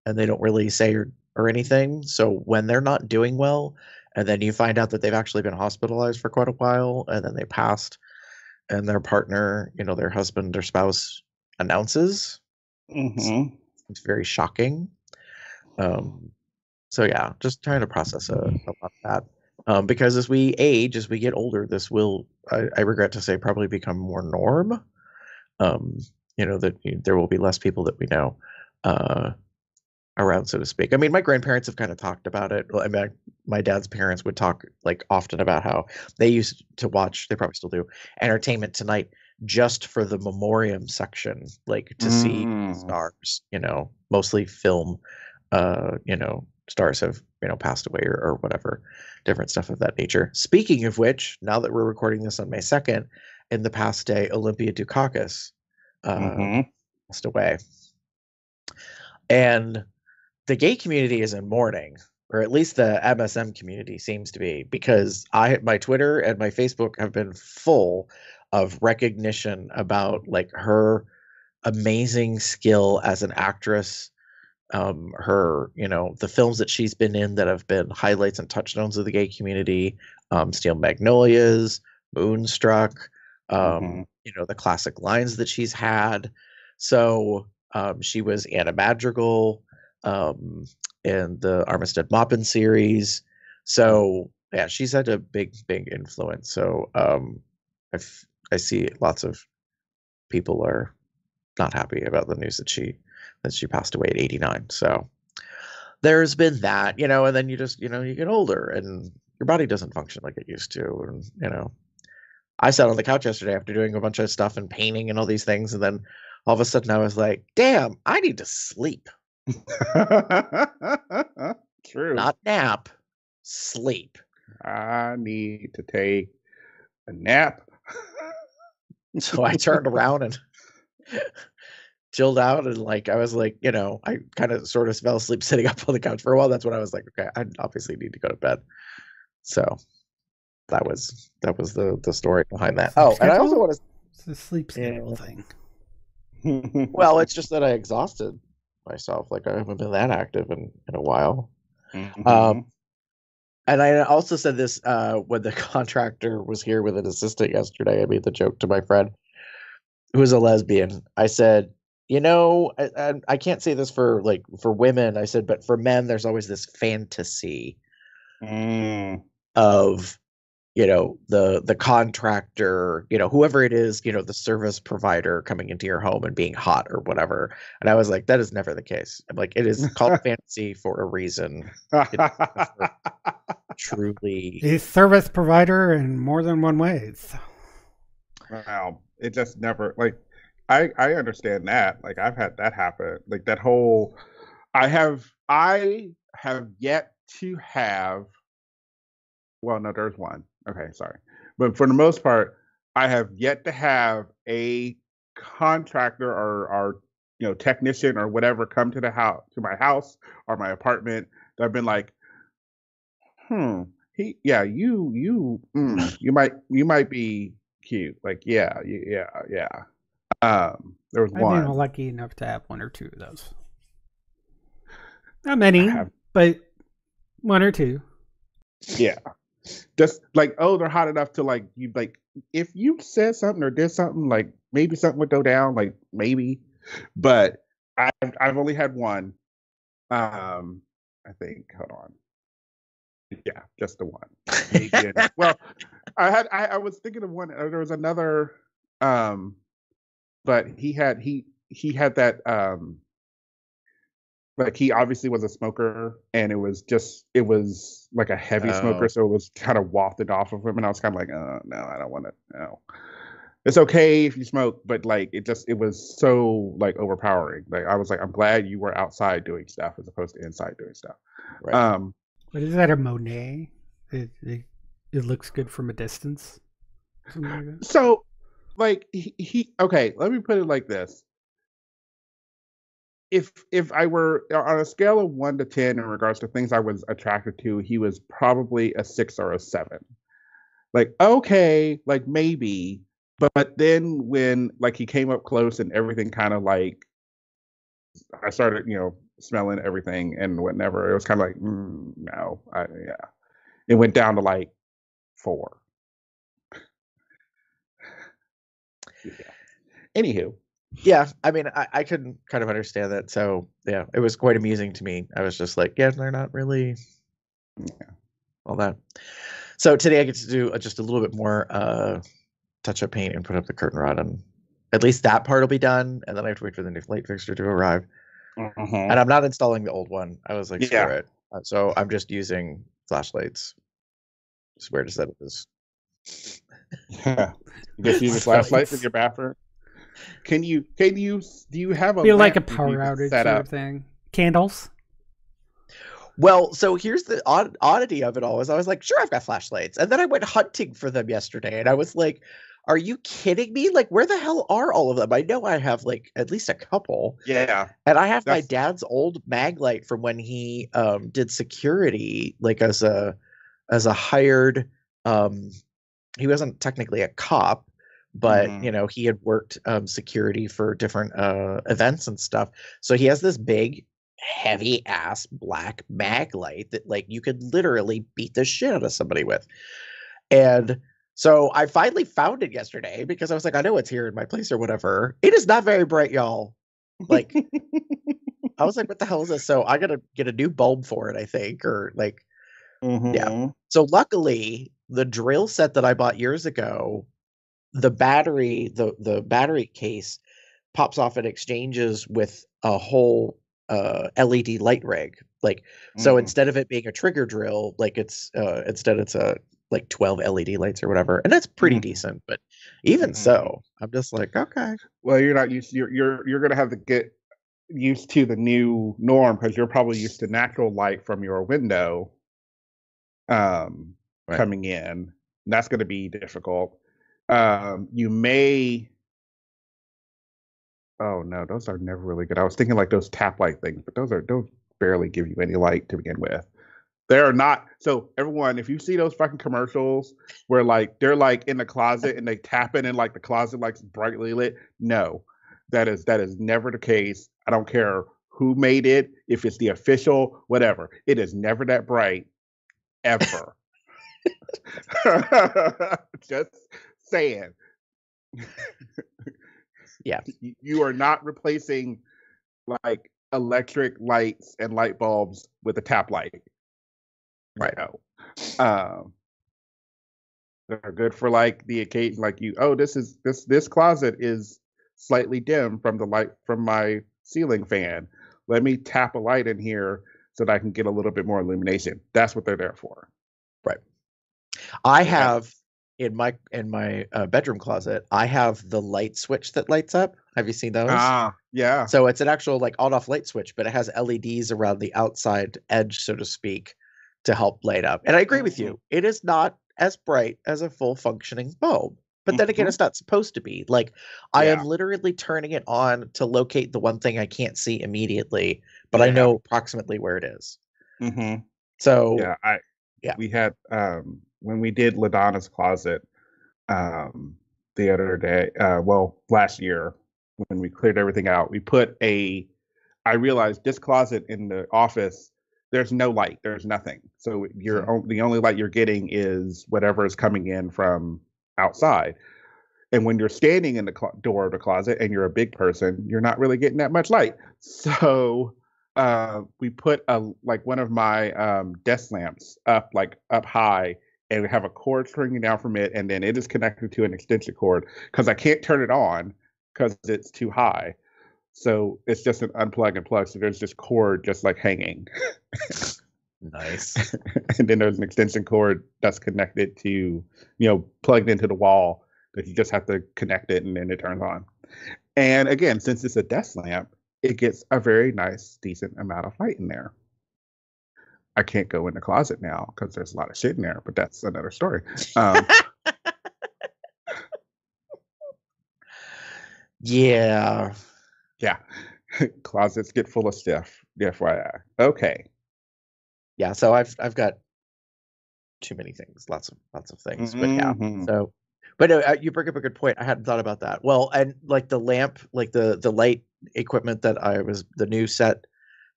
and they don't really say or anything. So when they're not doing well, and then you find out that they've actually been hospitalized for quite a while, and then they passed, and their partner, you know, their husband or spouse announces. Mm-hmm. It's very shocking. So yeah, just trying to process a lot of that. Because as we age, as we get older, this will, I regret to say, probably become more norm. You know, that there will be less people that we know around, so to speak. I mean, my grandparents have kind of talked about it. I mean, my dad's parents would talk like often about how they used to watch, they probably still do, Entertainment Tonight just for the memoriam section, like to see stars, you know, mostly film, you know, stars have, you know, passed away or whatever, different stuff of that nature. Speaking of which, now that we're recording this on May 2nd, in the past day, Olympia Dukakis passed away, and the gay community is in mourning, or at least the MSM community seems to be, because my Twitter and my Facebook have been full of recognition about like her amazing skill as an actress, her, you know, the films that she's been in that have been highlights and touchstones of the gay community, Steel Magnolias, Moonstruck, you know, the classic lines that she's had. So she was Anna Madrigal in the Armistead Maupin series. So yeah, she's had a big influence. So I see lots of people are not happy about the news that she passed away at 89. So there's been that, you know, and then you just, you know, you get older and your body doesn't function like it used to, and you know, I sat on the couch yesterday after doing a bunch of stuff and painting and all these things, and then all of a sudden I was like, damn, I need to sleep. True. Not nap, sleep. I need to take a nap. So I turned around and chilled out, and like, I was like, you know, I kind of sort of fell asleep sitting up on the couch for a while. That's when I was like, okay, I obviously need to go to bed. So that was the story behind that. Oh, and I also want to... It's the sleep schedule thing. Well, it's just that I exhausted myself. Like, I haven't been that active in a while. Mm-hmm. And I also said this when the contractor was here with an assistant yesterday. I made the joke to my friend, who is a lesbian. I said, you know, I can't say this for women. I said, but for men, there's always this fantasy of... you know, the contractor, you know, whoever it is, you know, the service provider coming into your home and being hot or whatever. And I was like, that is never the case. I'm like, it is called fantasy for a reason. Truly. He's service provider in more than one way. So. Wow. It just never, like, I understand that. Like, I've had that happen. Like, that whole, I have yet to have, well, no, there's one. Okay, sorry. But for the most part, I have yet to have a contractor or you know, technician or whatever come to the house, to my house or my apartment that I've been like, you might be cute. Like, yeah. There was one. I've been lucky enough to have one or two of those. Not many, but one or two. Yeah. Just like, oh, they're hot enough to like you, like if you said something or did something, like maybe something would go down, like maybe. But I've only had one. I think. Hold on. Yeah, just the one. Well, I was thinking of one. There was another. But he had that. Like, he obviously was a smoker, and it was like a heavy smoker, so it was kind of wafted off of him, and I was kind of like, oh, no, I don't want to, no. It's okay if you smoke, but, like, it was so, like, overpowering. Like, I was like, I'm glad you were outside doing stuff as opposed to inside doing stuff. Right. But is that a Monet? It looks good from a distance? Something like that? So, like, he okay, let me put it like this. If I were on a scale of 1 to 10 in regards to things I was attracted to, he was probably a 6 or a 7. Like, okay, like maybe, but then when like he came up close and everything kind of like, I started, you know, smelling everything and whatever. It was kind of like, no, yeah. It went down to like 4. Yeah. Anywho. Yeah, I mean, I couldn't kind of understand that. So, yeah, it was quite amusing to me. I was just like, yeah, they're not really all that. So today I get to do just a little bit more touch up paint and put up the curtain rod. And at least that part will be done. And then I have to wait for the new light fixture to arrive. Mm-hmm. And I'm not installing the old one. I was like, screw it. So I'm just using flashlights. Just weird as that is. Yeah. You just use flashlights in your bathroom. Do you have a feel like a power outage sort of thing? Candles? Well, so here's the oddity of it all is I was like, sure, I've got flashlights. And then I went hunting for them yesterday. And I was like, are you kidding me? Like, where the hell are all of them? I know I have like at least a couple. Yeah. And I have my dad's old mag light from when he did security, like as a hired he wasn't technically a cop. But, you know, he had worked security for different events and stuff. So he has this big, heavy ass black mag light that like you could literally beat the shit out of somebody with. And so I finally found it yesterday because I was like, I know it's here in my place or whatever. It is not very bright, y'all. Like, I was like, what the hell is this? So I got to get a new bulb for it, I think, or like. Mm-hmm. Yeah. So luckily, the drill set that I bought years ago. The battery case pops off and exchanges with a whole LED light rig. Like, so instead of it being a trigger drill, like it's like 12 LED lights or whatever, and that's pretty decent. But even so, I'm just like, okay. Well, you're not used. You're gonna have to get used to the new norm because you're probably used to natural light from your window, coming in. That's gonna be difficult. You may. Oh no, those are never really good. I was thinking like those tap light things, but those don't barely give you any light to begin with. They are not. So everyone, if you see those fucking commercials where like they're like in the closet and they tap it and like the closet like brightly lit, no, that is never the case. I don't care who made it, if it's the official, whatever. It is never that bright, ever. Just. Saying, yeah, you are not replacing like electric lights and light bulbs with a tap light, right? No. that are good for like the occasion, like you. Oh, this closet is slightly dim from the light from my ceiling fan. Let me tap a light in here so that I can get a little bit more illumination. That's what they're there for. Right. I have in my bedroom closet, I have the light switch that lights up. Have you seen those? Ah, yeah. So it's an actual like on-off light switch, but it has LEDs around the outside edge, so to speak, to help light up. And I agree with you. It is not as bright as a full functioning bulb. But then again, it's not supposed to be. Like, I am literally turning it on to locate the one thing I can't see immediately, but I know approximately where it is. Mm-hmm. So, we had, when we did LaDonna's Closet the other day, last year, when we cleared everything out, we put I realized this closet in the office, there's no light, there's nothing. So the only light you're getting is whatever is coming in from outside. And when you're standing in the door of the closet and you're a big person, you're not really getting that much light. So we put one of my desk lamps up high and have a cord stringing down from it. And then it is connected to an extension cord because I can't turn it on because it's too high. So it's just an unplug and plug. So there's this cord just like hanging. Nice. And then there's an extension cord that's connected to, plugged into the wall that you just have to connect it and then it turns on. And again, since it's a desk lamp, it gets a very nice, decent amount of light in there. I can't go in the closet now because there's a lot of shit in there, but that's another story. Yeah. Yeah. Closets get full of stuff. FYI. Okay. Yeah, so I've got too many things, lots of things, but yeah. So, but you bring up a good point. I hadn't thought about that. Well, and like the lamp, like the light equipment the new set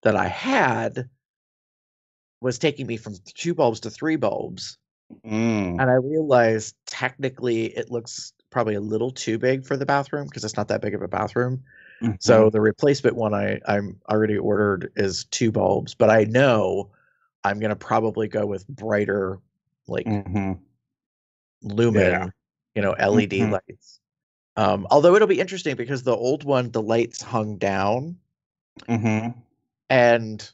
that I had was taking me from 2 bulbs to 3 bulbs, and I realized technically it looks probably a little too big for the bathroom because it's not that big of a bathroom. Mm-hmm. So the replacement one I'm already ordered is 2 bulbs, but I know I'm going to probably go with brighter, like lumen, LED lights. Although it'll be interesting because the old one, the lights hung down, and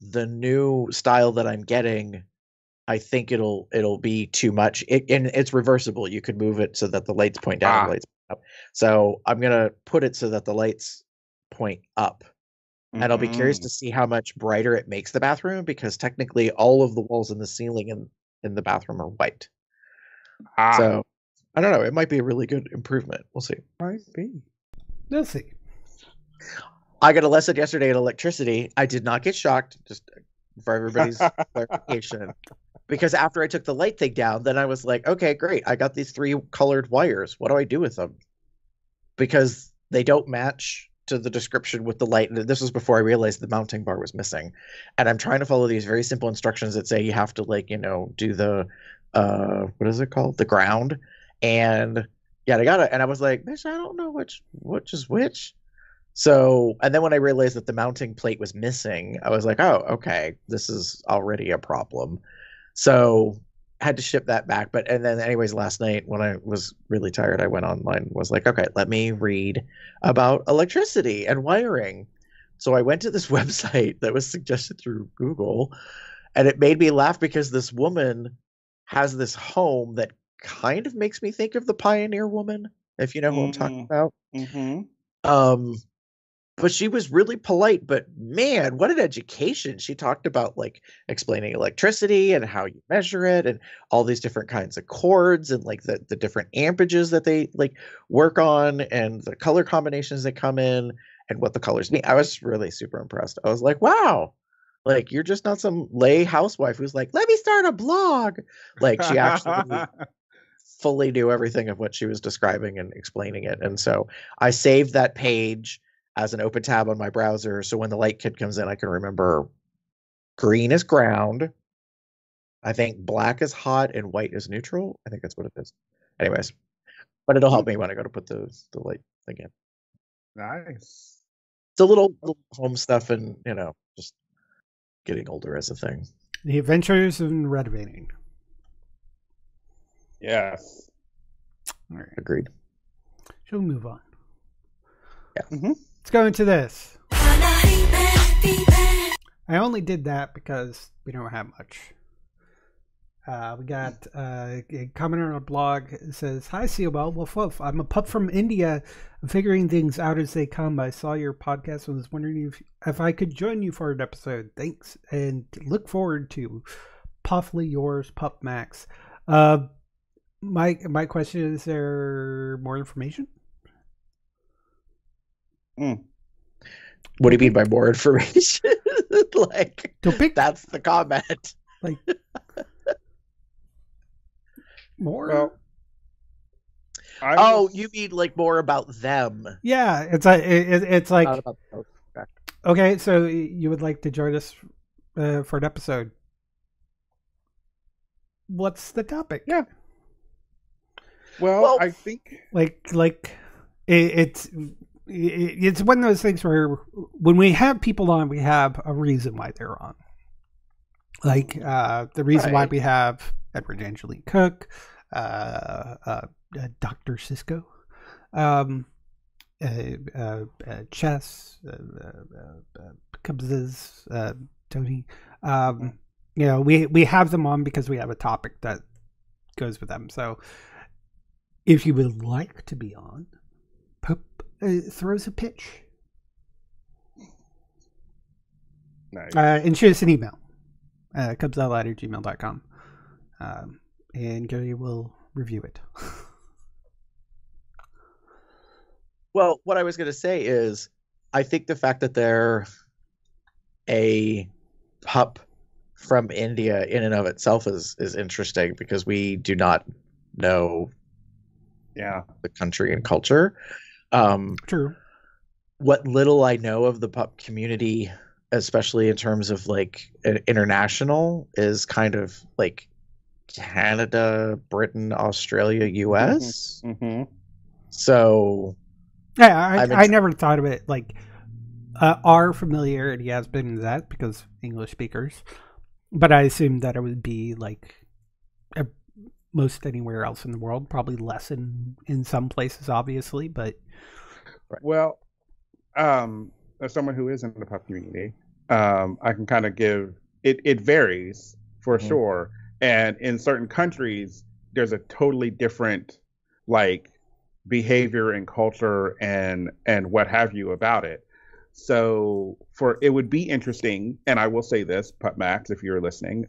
the new style that I'm getting, I think it'll be too much. And it's reversible. You could move it so that the lights point down, and the lights point up. So I'm going to put it so that the lights point up. And I'll be curious to see how much brighter it makes the bathroom, because technically all of the walls and the ceiling in the bathroom are white. So I don't know. It might be a really good improvement. We'll see. Might be. We'll see. I got a lesson yesterday in electricity. I did not get shocked, just for everybody's clarification, because after I took the light thing down, then I was like, okay, great. I got these 3 colored wires. What do I do with them? Because they don't match to the description with the light. And this was before I realized the mounting bar was missing. And I'm trying to follow these very simple instructions that say you have to do the, what is it called? The ground. And yeah, I got it. And I was like, bitch, I don't know which is which. So, and then when I realized that the mounting plate was missing, I was like, oh, okay, this is already a problem. So had to ship that back. But, and then anyways, last night when I was really tired, I went online and was like, okay, let me read about electricity and wiring. So I went to this website that was suggested through Google, and it made me laugh because this woman has this home that kind of makes me think of the Pioneer Woman, if you know who I'm talking about. But she was really polite, but man, what an education. She talked about explaining electricity and how you measure it and all these different kinds of cords and the different amperages that they work on and the color combinations that come in and what the colors mean. I was really super impressed. I was like, wow, you're just not some lay housewife who's like, let me start a blog. She actually fully knew everything of what she was describing and explaining it. And so I saved that page as an open tab on my browser, so when the light kit comes in, I can remember green is ground, I think black is hot, and white is neutral. I think that's what it is. Anyways, but it'll help me when I go to put the light thing in. Nice. It's a little home stuff and, just getting older as a thing. The Adventures in Red Veining. Yes. All right. Agreed. Shall we move on? Yeah. Mm-hmm. Let's go into this. I only did that because we don't have much. We got a commenter on our blog. It says, "Hi, COL. Woof woof. I'm a pup from India. I'm figuring things out as they come. I saw your podcast and was wondering if I could join you for an episode. Thanks. And look forward to Puffly Yours, Pup Max." My question is there more information? Mm. What do you mean by more information? Like, that's the comment. Like, more? Well, you mean like more about them? Yeah, it's like, not about the host. Okay, so you would like to join us for an episode. What's the topic? Yeah. Well I think like it's one of those things where when we have people on, we have a reason why they're on. Like the reason why we have Edward Angelini Cook, Dr. Sisko, Chess, Cubses, Tony. You know, we have them on because we have a topic that goes with them. So if you would like to be on, throws a pitch. Nice. And shoot us an email. cubsoutloud@gmail.com. And Gary will review it. Well, what I was going to say is, I think the fact that they're a pup from India in and of itself is interesting, because we do not know the country and culture. True. What little I know of the pup community, especially in terms of like international, is kind of like Canada, Britain, Australia, US. Mm-hmm. Mm-hmm. So yeah, I never thought of it. Like our familiarity has been that because English speakers, but I assumed that it would be like most anywhere else in the world, probably less in some places, obviously, but. Well, as someone who is in the pup community, I can kind of give it. It varies for sure, and in certain countries, there's a totally different like behavior and culture and what have you about it. So it would be interesting, and I will say this, Pup Max, if you're listening,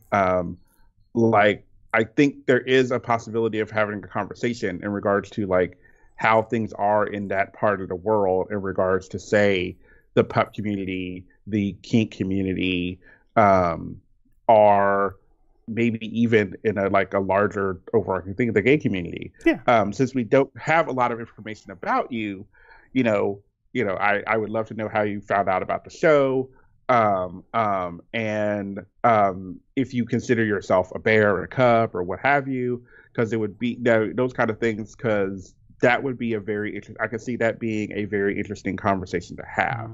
like I think there is a possibility of having a conversation in regards to like how things are in that part of the world in regards to, say, the pup community, the kink community, or maybe even in a larger overarching thing, the gay community. Yeah. Since we don't have a lot of information about you, you know, I would love to know how you found out about the show, and if you consider yourself a bear or a cub or what have you, because it would be those kind of things, because that would be a very interesting. I could see that being a very interesting conversation to have.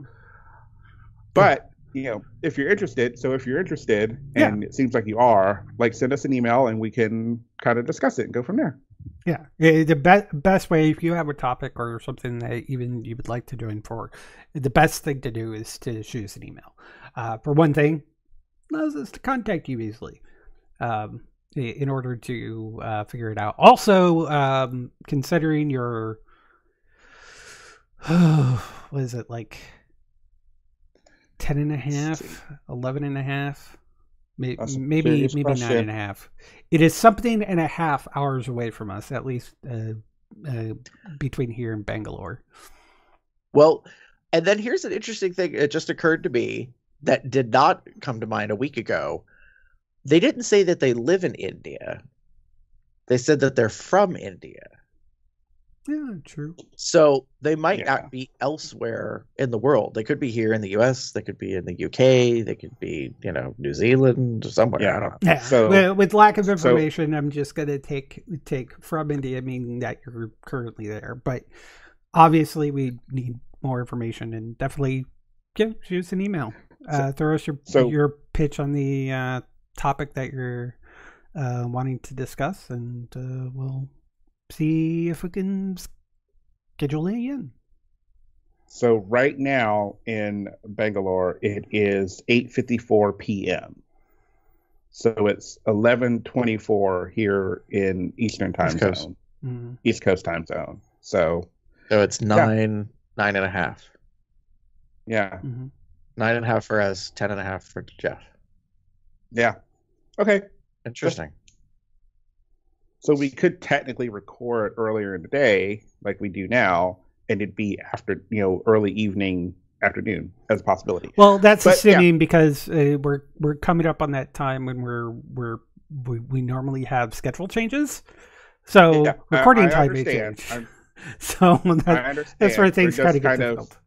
But you know, if you're interested, and it seems like you are, like, send us an email and we can kind of discuss it and go from there. Yeah, the best way, if you have a topic or something that even you would like to join for, the best thing to do is to shoot us an email. For one thing, allows us to contact you easily. In order to figure it out. Also, considering your what is it, like 10.5, 11.5, maybe 9.5. It is something and a half hours away from us, at least between here and Bangalore. Well, and then here's an interesting thing. It just occurred to me that did not come to mind a week ago. They didn't say that they live in India. They said that they're from India. Yeah, true. So they might not be elsewhere in the world. They could be here in the US. They could be in the UK. They could be, you know, New Zealand or somewhere. Yeah. I don't know. Yeah. So, with lack of information, I'm just going to take from India, meaning that you're currently there. But obviously we need more information, and definitely shoot us an email. Throw us your pitch on the topic that you're wanting to discuss, and we'll see if we can schedule it again. So right now in Bangalore, it is 8:54 p.m. So it's 11:24 here in Eastern Time Zone, East Coast Time Zone. So it's nine and a half. Yeah, 9.5 for us, 10.5 for Jeff. Yeah. Okay. Interesting. So we could technically record earlier in the day, like we do now, and it'd be after, you know, early evening, afternoon as a possibility. Well, that's assuming because we're coming up on that time when we normally have schedule changes, so recording time may change. So that's where things kind of get difficult.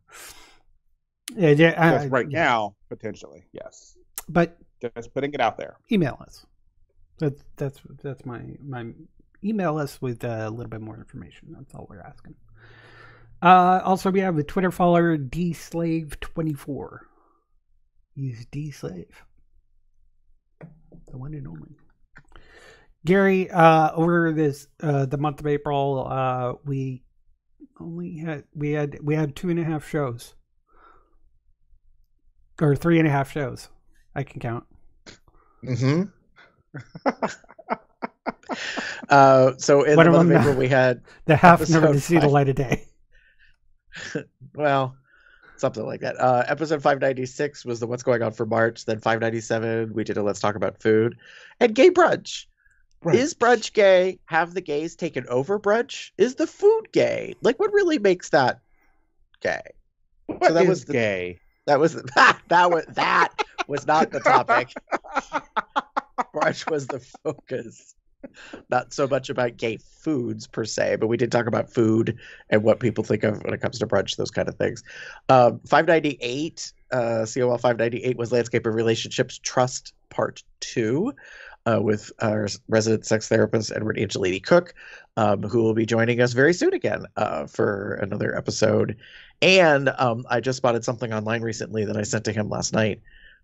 Yeah, right now potentially, yes. But just putting it out there. Email us. That's my email us with a little bit more information. That's all we're asking. Also, we have a Twitter follower, dslave24. Use dslave, the one and only. Gary, over this the month of April, we had 2.5 shows, or 3.5 shows. I can count. So in the month of April, we had the half never to see the light of day. Well, something like that. Episode 596 was the What's Going On for March. Then 597, we did a Let's Talk About Food. And Gay Brunch. Is brunch gay? Have the gays taken over brunch? Is the food gay? Like, what really makes that gay? What so that is was the, gay? That was that was not the topic. Brunch was the focus. Not so much about gay foods per se, but we did talk about food and what people think of when it comes to brunch, those kind of things. 598, COL 598 was Landscape of Relationships Trust Part 2 with our resident sex therapist, Edward Angelini Cook, who will be joining us very soon again for another episode. And I just spotted something online recently that I sent to him last night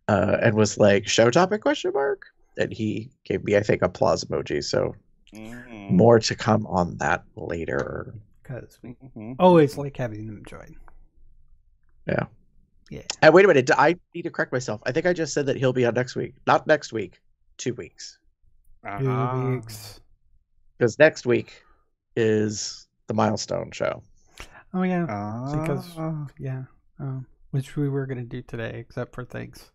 and was like, show topic question mark? And he gave me, I think, applause emoji. So more to come on that later. Because we always like having them join. Yeah. Yeah. And wait a minute. I need to correct myself. I think I just said that he'll be on next week. Not next week. 2 weeks. 2 weeks. Because next week is the Milestone show. Oh, yeah. Which we were going to do today, except for things.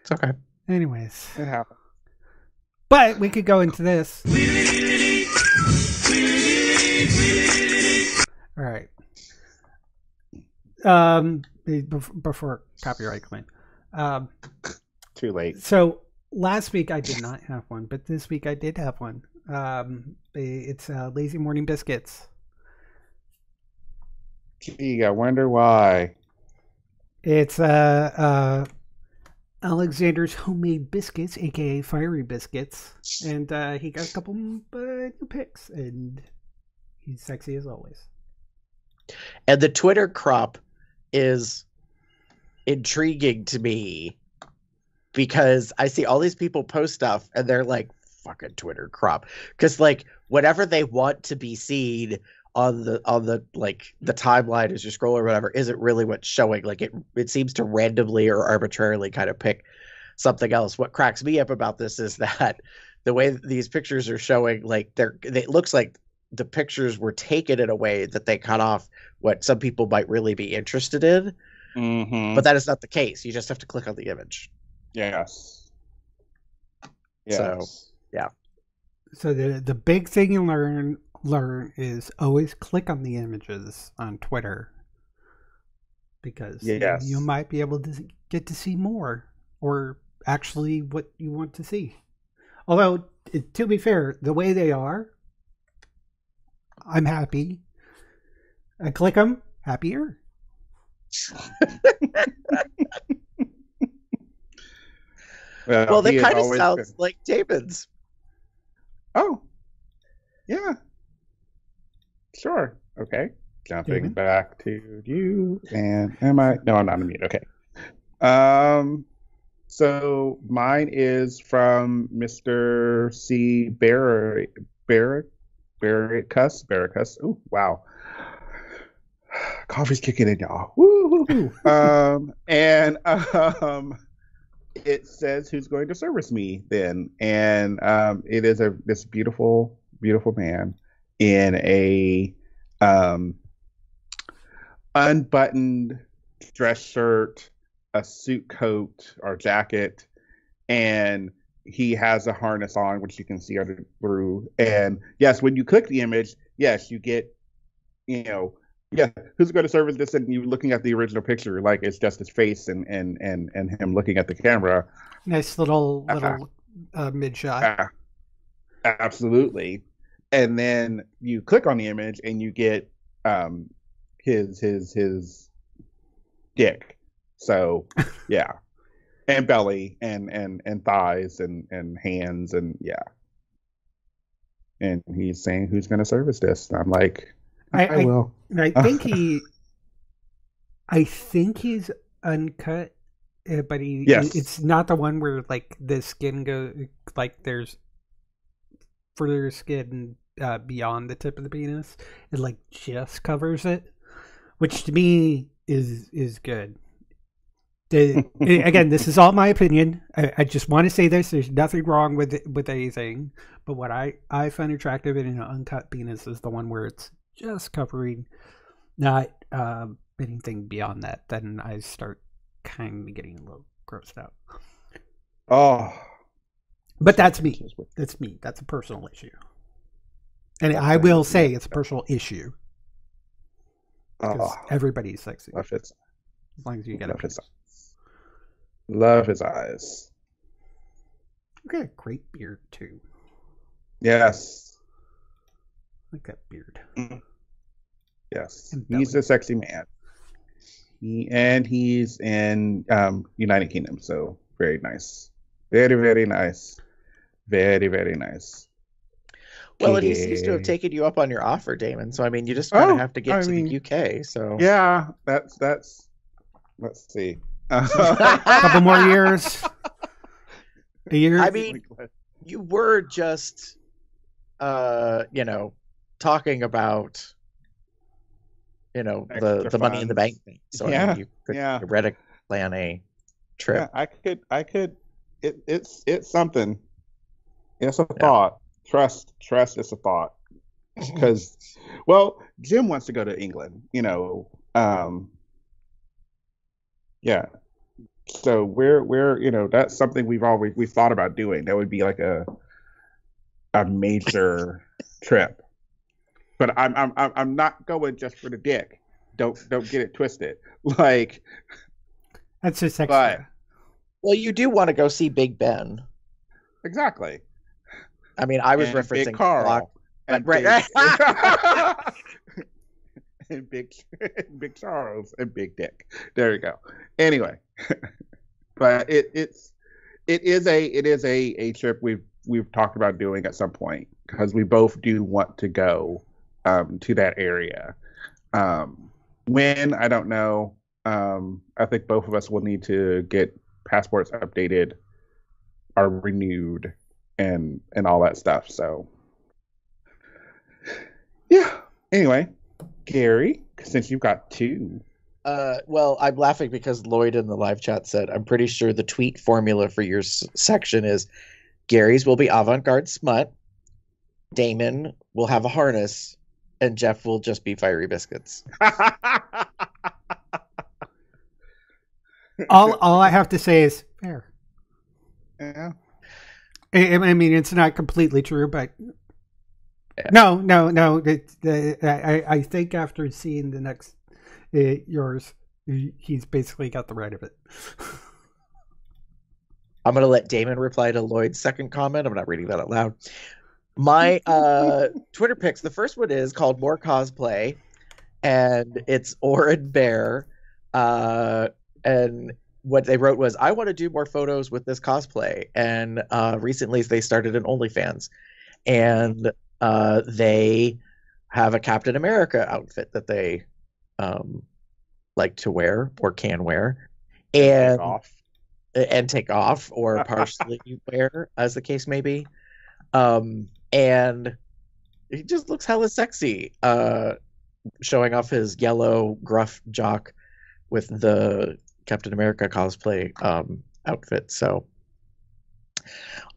It's okay. Anyways, it happened. But we could go into this. All right. Before copyright claim. Too late. So last week I did not have one, but this week I did have one. It's Lazy Morning Biscuits. Gee, I wonder why. It's Alexander's Homemade Biscuits, aka Fiery Biscuits, and he got a couple new picks, and he's sexy as always. And the Twitter crop is intriguing to me because I see all these people post stuff and they're like, fucking Twitter crop, because like whatever they want to be seen on the like the timeline as you scroll or whatever isn't really what's showing. Like it seems to randomly or arbitrarily kind of pick something else. What cracks me up about this is that the way these pictures are showing, like it looks like the pictures were taken in a way that they cut off what some people might really be interested in. But that is not the case. You just have to click on the image. Yes. So yeah. So the big thing you learn is always click on the images on Twitter, because you might be able to get to see more, or actually what you want to see. Although, to be fair, the way they are, I'm happy. I click them, happier. well, that kind of sounds like David's. Oh, yeah. Sure. Okay. Jumping back to you and am I? No, I'm not on mute. Okay. So mine is from Mr. C. Barricus. Oh, wow. Coffee's kicking in, y'all. Woo-hoo-hoo. It says, "Who's going to service me then?" And it is this beautiful, beautiful man in a unbuttoned dress shirt, a suit coat or jacket, and he has a harness on, which you can see through. And yes, when you click the image, yes, you get, yeah, who's going to service this? And you looking at the original picture, like it's just his face and him looking at the camera. Nice little mid shot. Absolutely. And then you click on the image and you get his dick. So yeah, and belly and thighs and hands and yeah. And he's saying, "Who's going to service this?" And I'm like, I will. I think I think he's uncut, but it's not the one where like the skin goes like there's further skin beyond the tip of the penis. It like just covers it, which to me is good. Again, this is all my opinion. I just want to say this. There's nothing wrong with anything, but what I find attractive in an uncut penis is the one where it's just covering, not anything beyond that. Then I start kind of getting a little grossed out. Oh, but that's me. That's me. That's a personal issue, and I will say it's a personal issue. Because everybody's sexy. Love his, as long as you get a piece. Love his eyes. You got a great beard too. Yes. Like that beard. Yes, he's a sexy man. He's in United Kingdom, so very nice, very very nice, very very nice. Well, and he seems to have taken you up on your offer, Damon. So I mean, you just kind of have to get the UK. So yeah, that's. Let's see, a couple more years. A year. I mean, you were just, talking about the money in the bank thing. So yeah, I mean, you could theoretically plan a trip. Yeah, I could it's something. It's a thought. Trust is a thought. Because well, Jim wants to go to England, yeah. So we're that's something we've thought about doing. That would be like a major trip. But I'm not going just for the dick. Don't get it twisted. Like that's just sexy. But, well, you do want to go see Big Ben. Exactly. I mean, I was referencing Big Carl. Block, and right. And Big Charles and Big Dick. There you go. Anyway, but it is a trip we've talked about doing at some point because we both do want to go to that area. When I don't know. I think both of us will need to get passports updated, or renewed, and all that stuff. So yeah. Anyway, Gary, since you've got two. Well, I'm laughing because Lloyd in the live chat said, "I'm pretty sure the tweet formula for your section is." Gary's will be avant-garde smut, Damon will have a harness, and Jeff will just be fiery biscuits. all I have to say is fair. Yeah. I mean, it's not completely true, but no. I think after seeing the next yours, he's basically got the right of it. I'm going to let Damon reply to Lloyd's second comment. I'm not reading that out loud. My Twitter picks, the first one is called More Cosplay, and it's Orin Bear. And what they wrote was, I want to do more photos with this cosplay. And recently they started an OnlyFans, and they have a Captain America outfit that they like to wear or can wear. And and take off, or partially wear, as the case may be. And he just looks hella sexy, showing off his yellow gruff jock with the Captain America cosplay outfit. So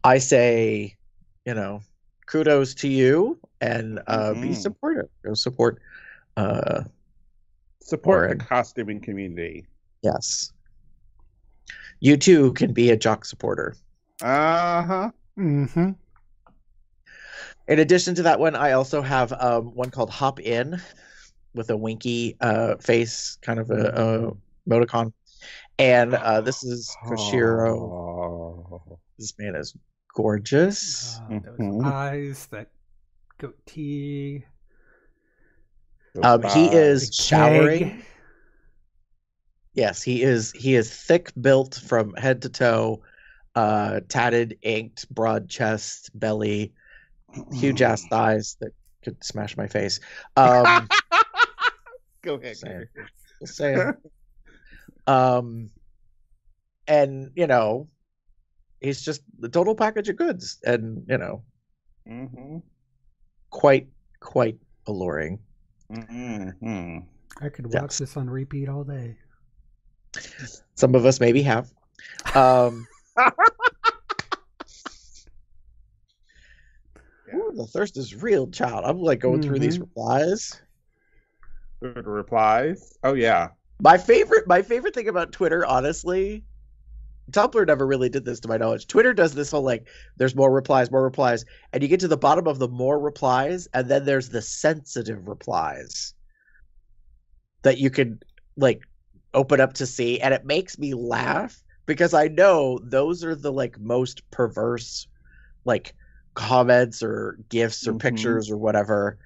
I say, you know, kudos to you, and be supportive. Go support. Support the costuming community. Yes. You too can be a jock supporter. Uh-huh. Mm-hmm. In addition to that one, I also have one called Hop In, with a winky face, kind of a emoticon. And this is Koshiro. Oh. This man is gorgeous. Those eyes, that goatee. He is showering. Yes, he is. He is thick built from head to toe, tatted, inked, broad chest, belly, huge ass thighs that could smash my face. Go ahead. Same. And you know, he's just the total package of goods, and you know, quite alluring. Mm-hmm. I could watch this on repeat all day. Some of us maybe have. Ooh, the thirst is real, child. I'm like going through these replies. Oh yeah. My favorite thing about Twitter, honestly, Tumblr never really did this to my knowledge. Twitter does this whole like, there's more replies, and you get to the bottom of the more replies, and then there's the sensitive replies that you could like open up to see, and it makes me laugh because I know those are the like most perverse like comments or GIFs or pictures or whatever.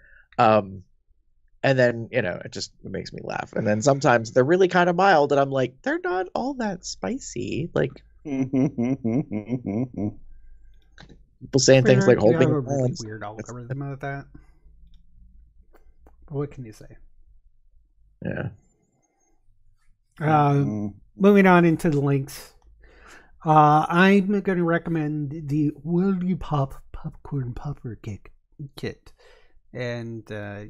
And then, you know, it just makes me laugh. And then sometimes they're really kind of mild, and I'm like, they're not all that spicy. Like, people saying things like holding a really weird algorithm of that. What can you say? Yeah. Moving on into the links. I'm going to recommend the Whirly Pop Popcorn Popper Kit. And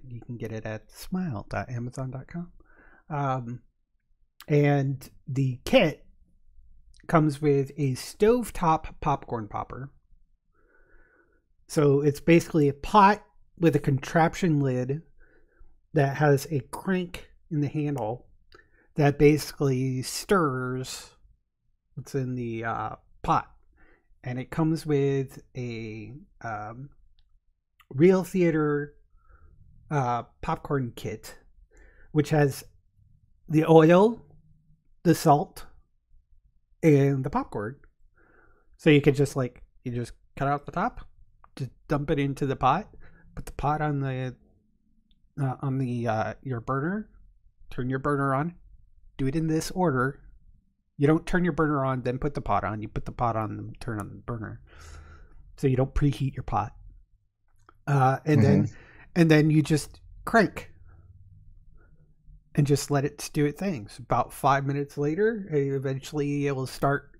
you can get it at smile.amazon.com. And the kit comes with a stovetop popcorn popper. So it's basically a pot with a contraption lid that has a crank in the handle that basically stirs what's in the pot. And it comes with a... Real Theater popcorn kit, which has the oil, the salt, and the popcorn. So you could just like, you just cut out the top, just dump it into the pot, put the pot on your burner, turn your burner on, do it in this order. You don't turn your burner on, then put the pot on. You put the pot on, turn on the burner. So you don't preheat your pot. And then you just crank and just let it do its things. About 5 minutes later, eventually it will start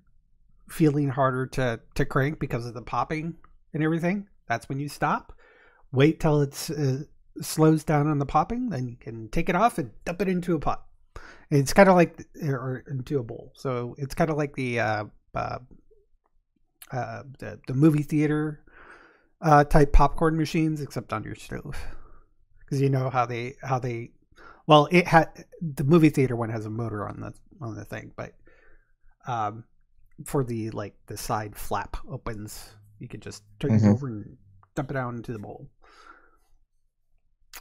feeling harder to crank because of the popping and everything. That's when you stop. Wait till it slows down on the popping, then you can take it off and dump it into a pot. And it's kind of like, or into a bowl. So it's kind of like the movie theater type popcorn machines, except on your stove, because you know how they. Well, it had the movie theater one has a motor on the thing, but for the like the side flap opens, you could just turn it over and dump it out into the bowl.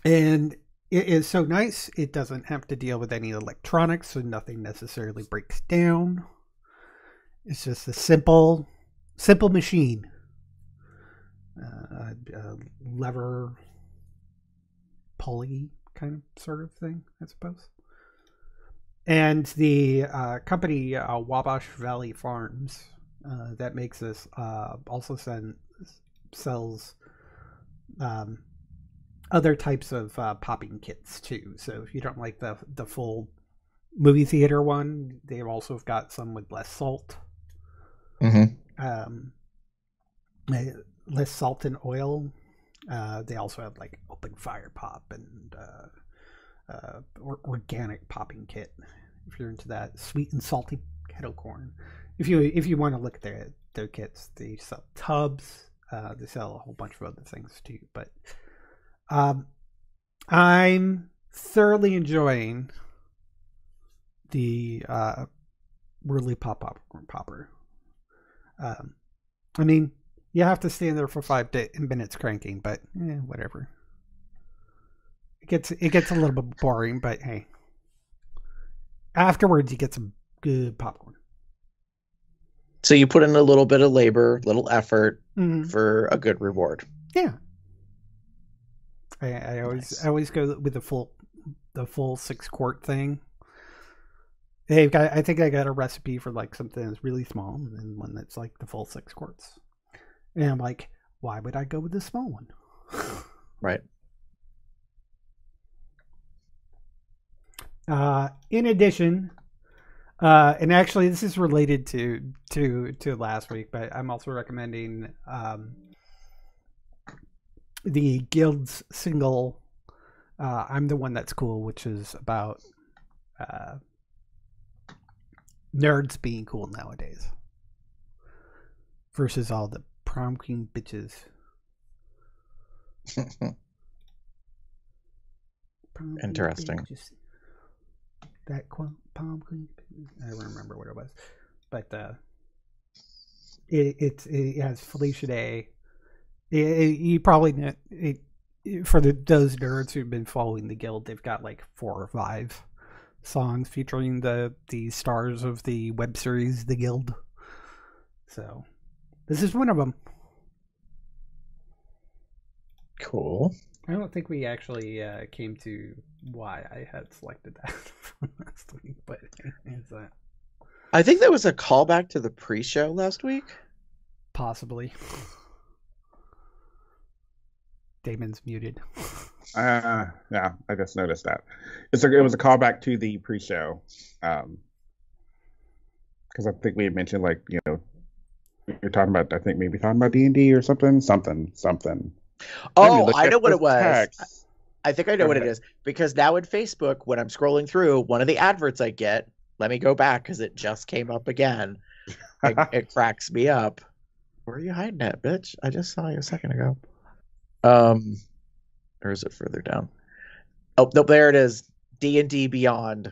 And it is so nice; it doesn't have to deal with any electronics, so nothing necessarily breaks down. It's just a simple machine. A lever pulley kind of sort of thing, I suppose. And the company Wabash Valley Farms that makes this also sells other types of popping kits too. So if you don't like the full movie theater one, they also have got some with less salt Mm-hmm. Less salt and oil. They also have like open fire pop and organic popping kit if you're into that. Sweet and salty kettle corn. If you want to look at their kits, they sell tubs. They sell a whole bunch of other things too. But I'm thoroughly enjoying the Whirly Pop popcorn popper. I mean, you have to stand there for 5 minutes cranking, but whatever. It gets a little bit boring, but hey, afterwards you get some good popcorn. So you put in a little bit of labor, little effort for a good reward. Yeah. I always go with the full 6-quart thing. I think I got a recipe for like something that's really small and then one that's like the full 6 quarts. And I'm like, why would I go with the small one? Right. In addition, and actually this is related to last week, but I'm also recommending the Guild's single I'm the One That's Cool, which is about nerds being cool nowadays versus all the prom queen bitches. Interesting. Bitches. That prom queen. I don't remember what it was, but it has Felicia Day. For those nerds who've been following the Guild, they've got like 4 or 5 songs featuring the stars of the web series The Guild. So this is one of them. Cool. I don't think we actually came to why I had selected that from last week, but I think that was a callback to the pre-show last week. Possibly. Damon's muted. Yeah, I just noticed that. It was a callback to the pre-show. Because I think we had mentioned, like, you know, you're talking about, I think maybe talking about D&D or something. Oh, I know what it was. Text. I think I know what it is. Because now in Facebook, when I'm scrolling through, one of the adverts I get, let me go back because it just came up again. It cracks me up. Where are you hiding at, bitch? I just saw you a second ago. Or is it further down? Oh, no, there it is. D&D Beyond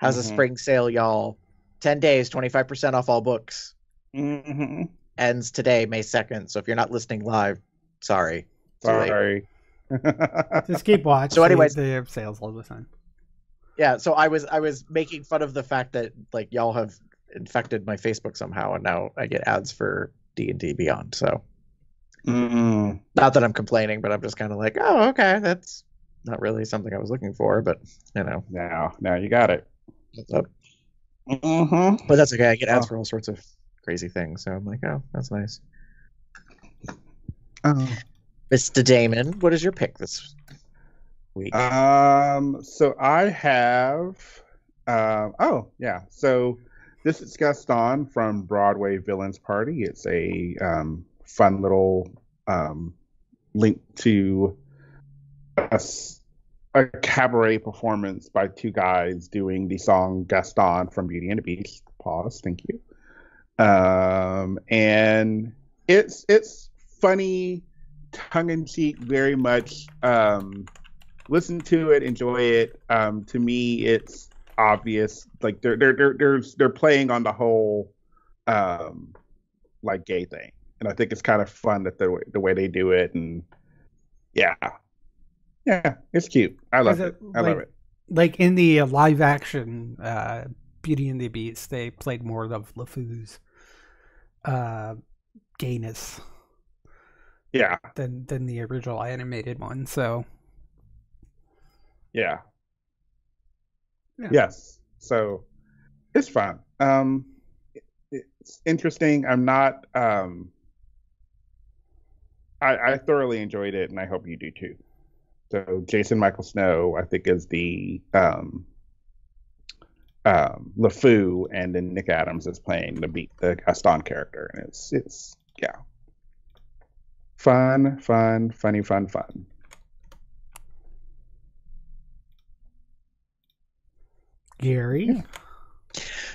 has a spring sale, y'all. 10 days, 25% off all books. Mm-hmm. Ends today, May 2nd. So if you're not listening live, sorry. Just keep watching. So anyways, they have sales all the time. Yeah, so I was making fun of the fact that like y'all have infected my Facebook somehow, and now I get ads for D&D Beyond, so. Mm-mm. Not that I'm complaining, but I'm just kind of like, oh, okay, that's not really something I was looking for, but you know. Now you got it. What's up? Mm-hmm. But that's okay. I get ads for all sorts of crazy things, so I'm like, oh, that's nice. Oh. Mr. Damon, what is your pick this week? So I have. So this is Gaston from Broadway Villains Party. It's a fun little link to a cabaret performance by 2 guys doing the song Gaston from Beauty and the Beast. Pause. Thank you. And it's funny, tongue-in-cheek, very much. Listen to it, enjoy it. To me, it's obvious. Like they're playing on the whole like gay thing. And I think it's kind of fun that the way they do it, and yeah, it's cute. I love it. I love it. Like in the live action Beauty and the Beast, they played more of LeFou's gayness, than the original animated one. So, yeah. Yes. So it's fun. It's interesting. I'm not. I thoroughly enjoyed it, and I hope you do too. So Jason Michael Snow, I think, is the LeFou, and then Nick Adams is playing the Gaston character, and it's yeah, fun. Gary, yeah.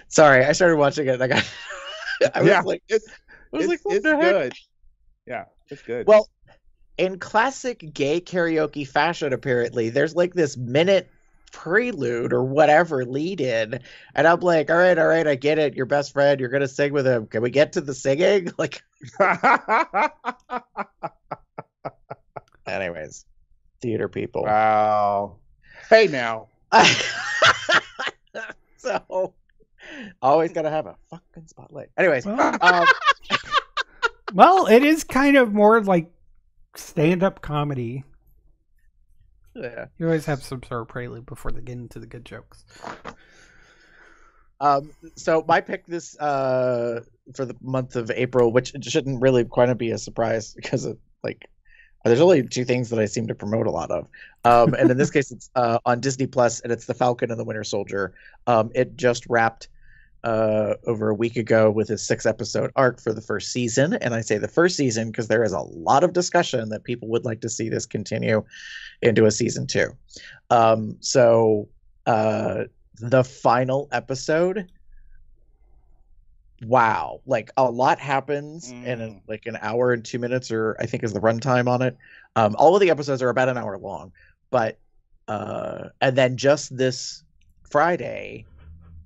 Sorry, I started watching it. I was like, what the heck? Good. Yeah, it's good. Well, in classic gay karaoke fashion, apparently, there's like this minute prelude or whatever lead in, and I'm like, all right, I get it. Your best friend, you're gonna sing with him. Can we get to the singing? Like, anyways, theater people. Wow. Hey now. So always gotta have a fucking spotlight. Anyways, well, well, it is kind of more like stand-up comedy. Yeah, you always have some sort of prelude before they get into the good jokes. So my pick this for the month of April, which shouldn't really quite be a surprise because of like. There's only two things that I seem to promote a lot of. And in this case, it's on Disney Plus, and it's The Falcon and the Winter Soldier. It just wrapped over a week ago with a 6-episode arc for the first season. And I say the first season because there is a lot of discussion that people would like to see this continue into a season 2. The final episode, wow, like a lot happens in like an hour and 2 minutes, or I think is the runtime on it. All of the episodes are about an hour long, but and then just this Friday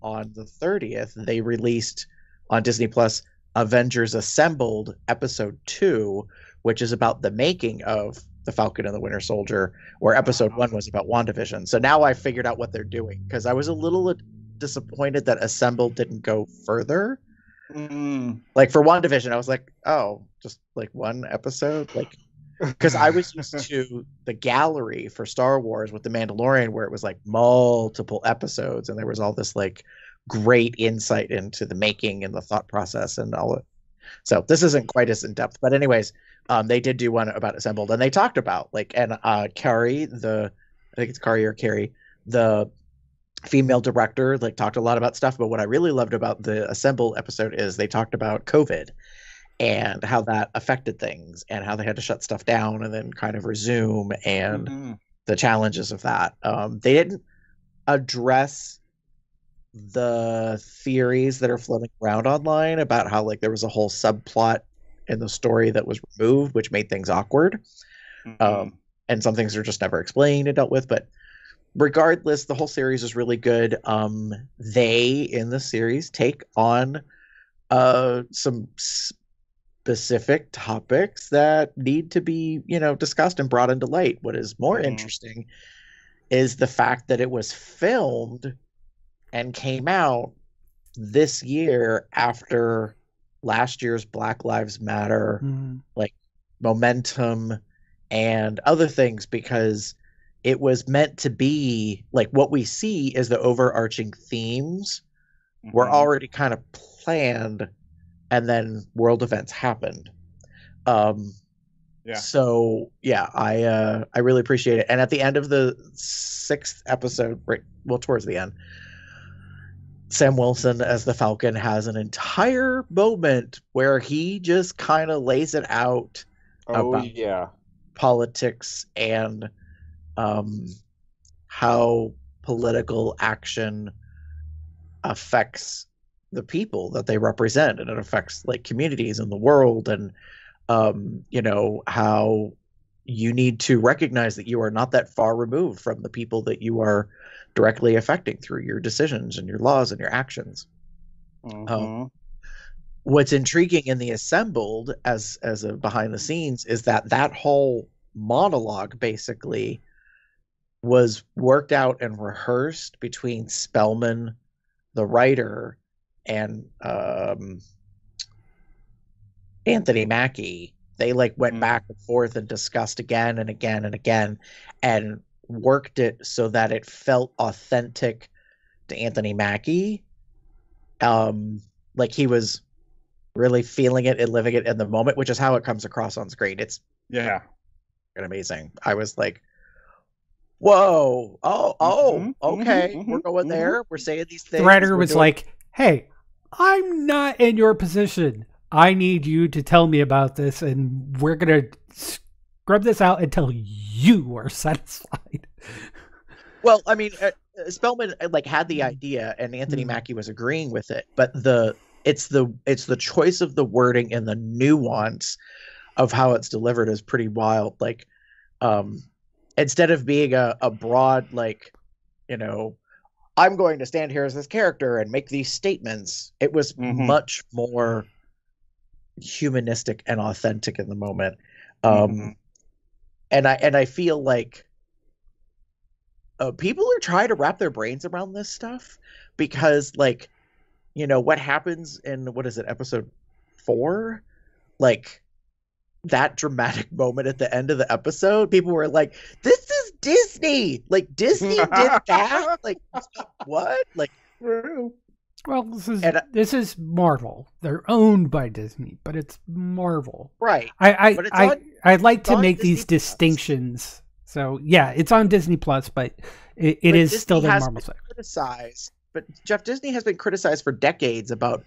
on the 30th, they released on Disney Plus Avengers Assembled episode 2, which is about the making of The Falcon and the Winter Soldier, where episode 1 was about WandaVision. So now I figured out what they're doing, because I was a little disappointed that Assembled didn't go further. Like for WandaVision, I was like, oh, just like one episode, like, because I was used to the gallery for Star Wars with The Mandalorian, where it was like multiple episodes, and there was all this like great insight into the making and the thought process and all it. So this isn't quite as in depth, but anyways, they did do one about Assembled, and they talked about like, and Carrie, the female director, like, talked a lot about stuff. But what I really loved about the Assemble episode is they talked about COVID and how that affected things and how they had to shut stuff down and then kind of resume, and the challenges of that. They didn't address the theories that are floating around online about how like there was a whole subplot in the story that was removed, which made things awkward. And some things are just never explained and dealt with. But regardless, the whole series is really good. They, in the series, take on some specific topics that need to be, you know, discussed and brought into light. What is more interesting is the fact that it was filmed and came out this year after last year's Black Lives Matter, like, momentum and other things, because it was meant to be like, what we see is the overarching themes were already kind of planned, and then world events happened. So yeah, I really appreciate it. And at the end of the 6th episode, right, well, towards the end, Sam Wilson as the Falcon has an entire moment where he just kind of lays it out about politics and how political action affects the people that they represent, and it affects like communities in the world, and you know, how you need to recognize that you are not that far removed from the people that you are directly affecting through your decisions and your laws and your actions. What's intriguing in the Assembled as a behind the scenes is that whole monologue basically was worked out and rehearsed between Spellman, the writer, and Anthony Mackie. They like went back and forth and discussed again and again and again, and worked it so that it felt authentic to Anthony Mackie. Like he was really feeling it and living it in the moment, which is how it comes across on screen. It's amazing. I was like, whoa, okay, we're going there. We're saying these things. The writer was like, hey, I'm not in your position. I need you to tell me about this, and we're going to scrub this out until you are satisfied. Well, I mean, Spellman like had the idea, and Anthony Mackie was agreeing with it, but it's the choice of the wording and the nuance of how it's delivered is pretty wild. Like, instead of being a broad, like, you know, I'm going to stand here as this character and make these statements, it was much more humanistic and authentic in the moment. And I feel like people are trying to wrap their brains around this stuff, because, like, you know, what happens in, what is it, episode 4? Like, that dramatic moment at the end of the episode, people were like, this is Disney! Like, Disney did that? Like, what? Like, well, this is Marvel. They're owned by Disney, but it's Marvel. Right. I like to make these distinctions. So, yeah, it's on Disney Plus, but it is still their Marvel site. But Jeff, Disney has been criticized for decades about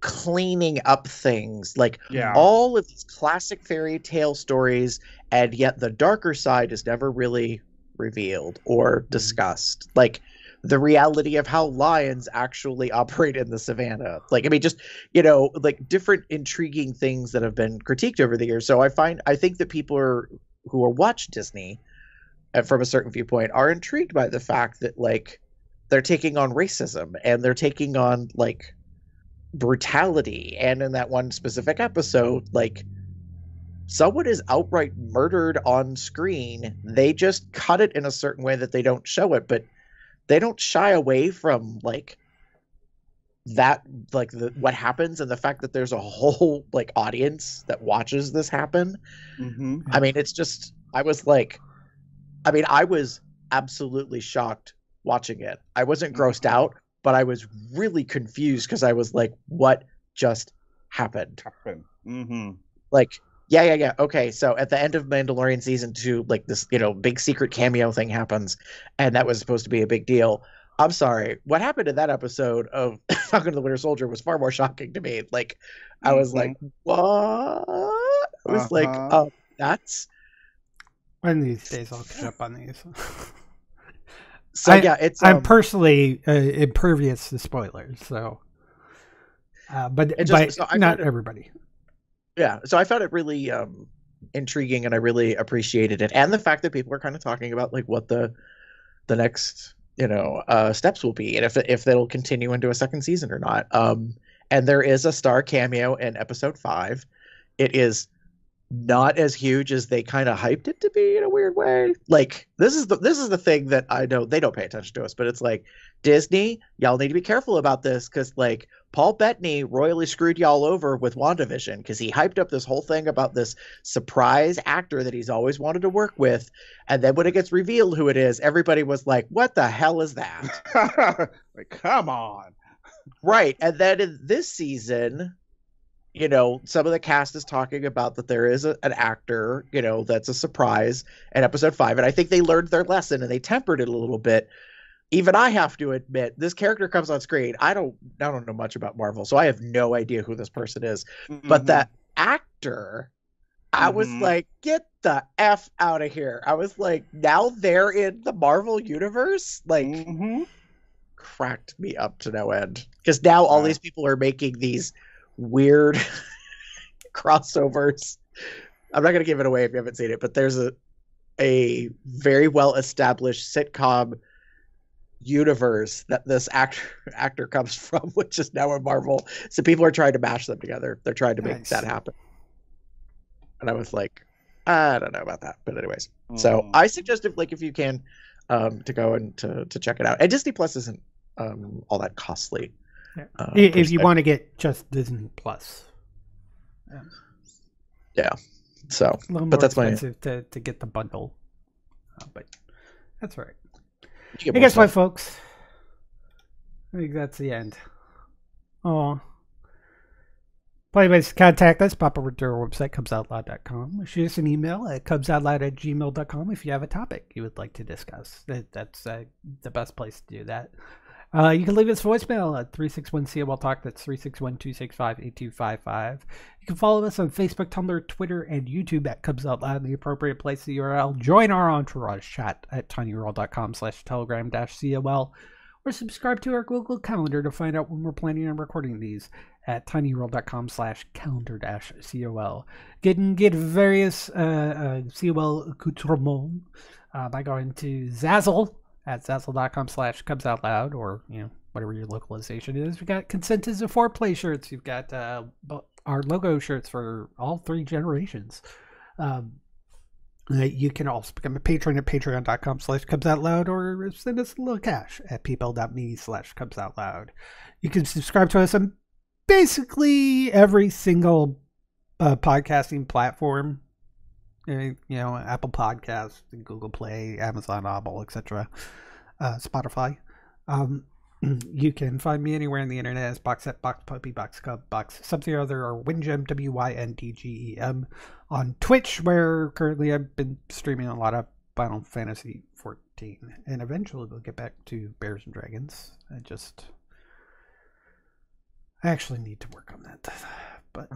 cleaning up things. Like, all of these classic fairy tale stories, and yet the darker side is never really revealed or discussed. Like, the reality of how lions actually operate in the savannah. Like, I mean, just, you know, like, different intriguing things that have been critiqued over the years. So I think that people who watch Disney from a certain viewpoint are intrigued by the fact that, like, they're taking on racism, and they're taking on, like, brutality. And in that one specific episode, like, someone is outright murdered on screen. They just cut it in a certain way that they don't show it, but they don't shy away from, like, that, like, what happens, and the fact that there's a whole, like, audience that watches this happen. I mean, it's just, I was absolutely shocked watching it. I wasn't grossed out, but I was really confused, because I was like, what just happened? Like, yeah. Okay, so at the end of Mandalorian season 2, like, this, you know, big secret cameo thing happens, and that was supposed to be a big deal. I'm sorry, what happened in that episode of Falcon and the Winter Soldier was far more shocking to me. Like, I was like, what? I was like, oh, that's... One of these days I'll catch up on these. So, yeah, it's... I'm personally impervious to spoilers, so... not everybody. Yeah, so I found it really intriguing, and I really appreciated it. And the fact that people are kind of talking about, like, what the next, you know, steps will be, and if they'll continue into a second season or not. And there is a star cameo in episode 5. It is not as huge as they kind of hyped it to be, in a weird way. Like, this is the thing that I know they don't pay attention to us, but it's like, Disney, y'all need to be careful about this, because, like, Paul Bettany royally screwed y'all over with WandaVision, because he hyped up this whole thing about this surprise actor that he's always wanted to work with, and then when it gets revealed who it is, everybody was like, what the hell is that? Like, come on. Right. And then in this season, you know, some of the cast is talking about that there is an actor, you know, that's a surprise in episode 5, and I think they learned their lesson and they tempered it a little bit. Even I have to admit, this character comes on screen. I don't know much about Marvel, so I have no idea who this person is. But that actor, I was like, get the F out of here. I was like, now they're in the Marvel universe? Like, cracked me up to no end. Because now all these people are making these weird crossovers. I'm not going to give it away if you haven't seen it, but there's a very well-established sitcom universe that this actor comes from, which is now in Marvel, so people are trying to mash them together. They're trying to make that happen, and I was like, I don't know about that, but anyways, so I suggest, if you can, to go and to check it out. And Disney Plus isn't all that costly, if you want to get just Disney Plus. Yeah, so it's a little, but that's my to get the bundle, but that's all right. Hey, guess what, folks? I think that's the end. Oh, Well, anyways, contact us. Pop over to our website, cubsoutloud.com. Shoot us an email at cubsoutloud@gmail.com if you have a topic you would like to discuss. That's the best place to do that. You can leave us voicemail at 361-COL-TALK. That's 361-265-8255. You can follow us on Facebook, Tumblr, Twitter, and YouTube at Cubs Out Loud in the appropriate place, the URL. Join our entourage chat at tinyurl.com/telegram-col, or subscribe to our Google Calendar to find out when we're planning on recording these at tinyurl.com/calendar-col. You can get various COL accoutrements by going to Zazzle at zazzle.com/cubsoutloud, or whatever your localization is. We've got Consent is a Foreplay shirts. You've got our logo shirts for all three generations. You can also become a patron at patreon.com/cubsoutloud, or send us a little cash at paypal.me/cubsoutloud. You can subscribe to us on basically every single podcasting platform. Apple Podcasts, Google Play, Amazon, Audible, etc., Spotify. You can find me anywhere on the internet as Boxset, Box Puppy, Box Cub, Box something or other, or Wingem, WYNDGEM, on Twitch, where currently I've been streaming a lot of Final Fantasy XIV, and eventually we'll get back to Bears and Dragons. I actually need to work on that. But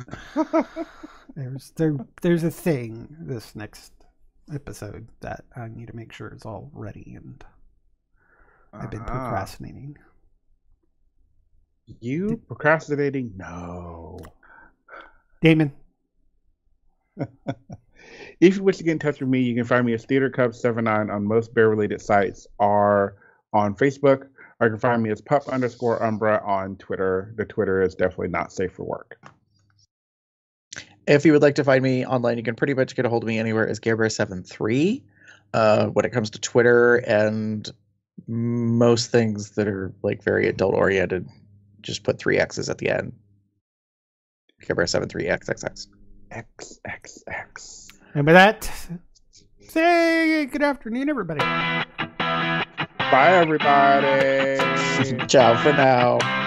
there's a thing this next episode that I need to make sure it's all ready, and I've been procrastinating. You procrastinating? No. Damon. If you wish to get in touch with me, you can find me as TheaterCub79 on most bear-related sites or on Facebook. Or you can find me as pup_umbra on Twitter. The Twitter is definitely not safe for work. If you would like to find me online, you can pretty much get a hold of me anywhere as Gabriel73. When it comes to Twitter and most things that are like very adult oriented, just put 3 X's at the end. Gabriel73XXX. XXX. And with that, say good afternoon, everybody. Bye, everybody. Ciao for now.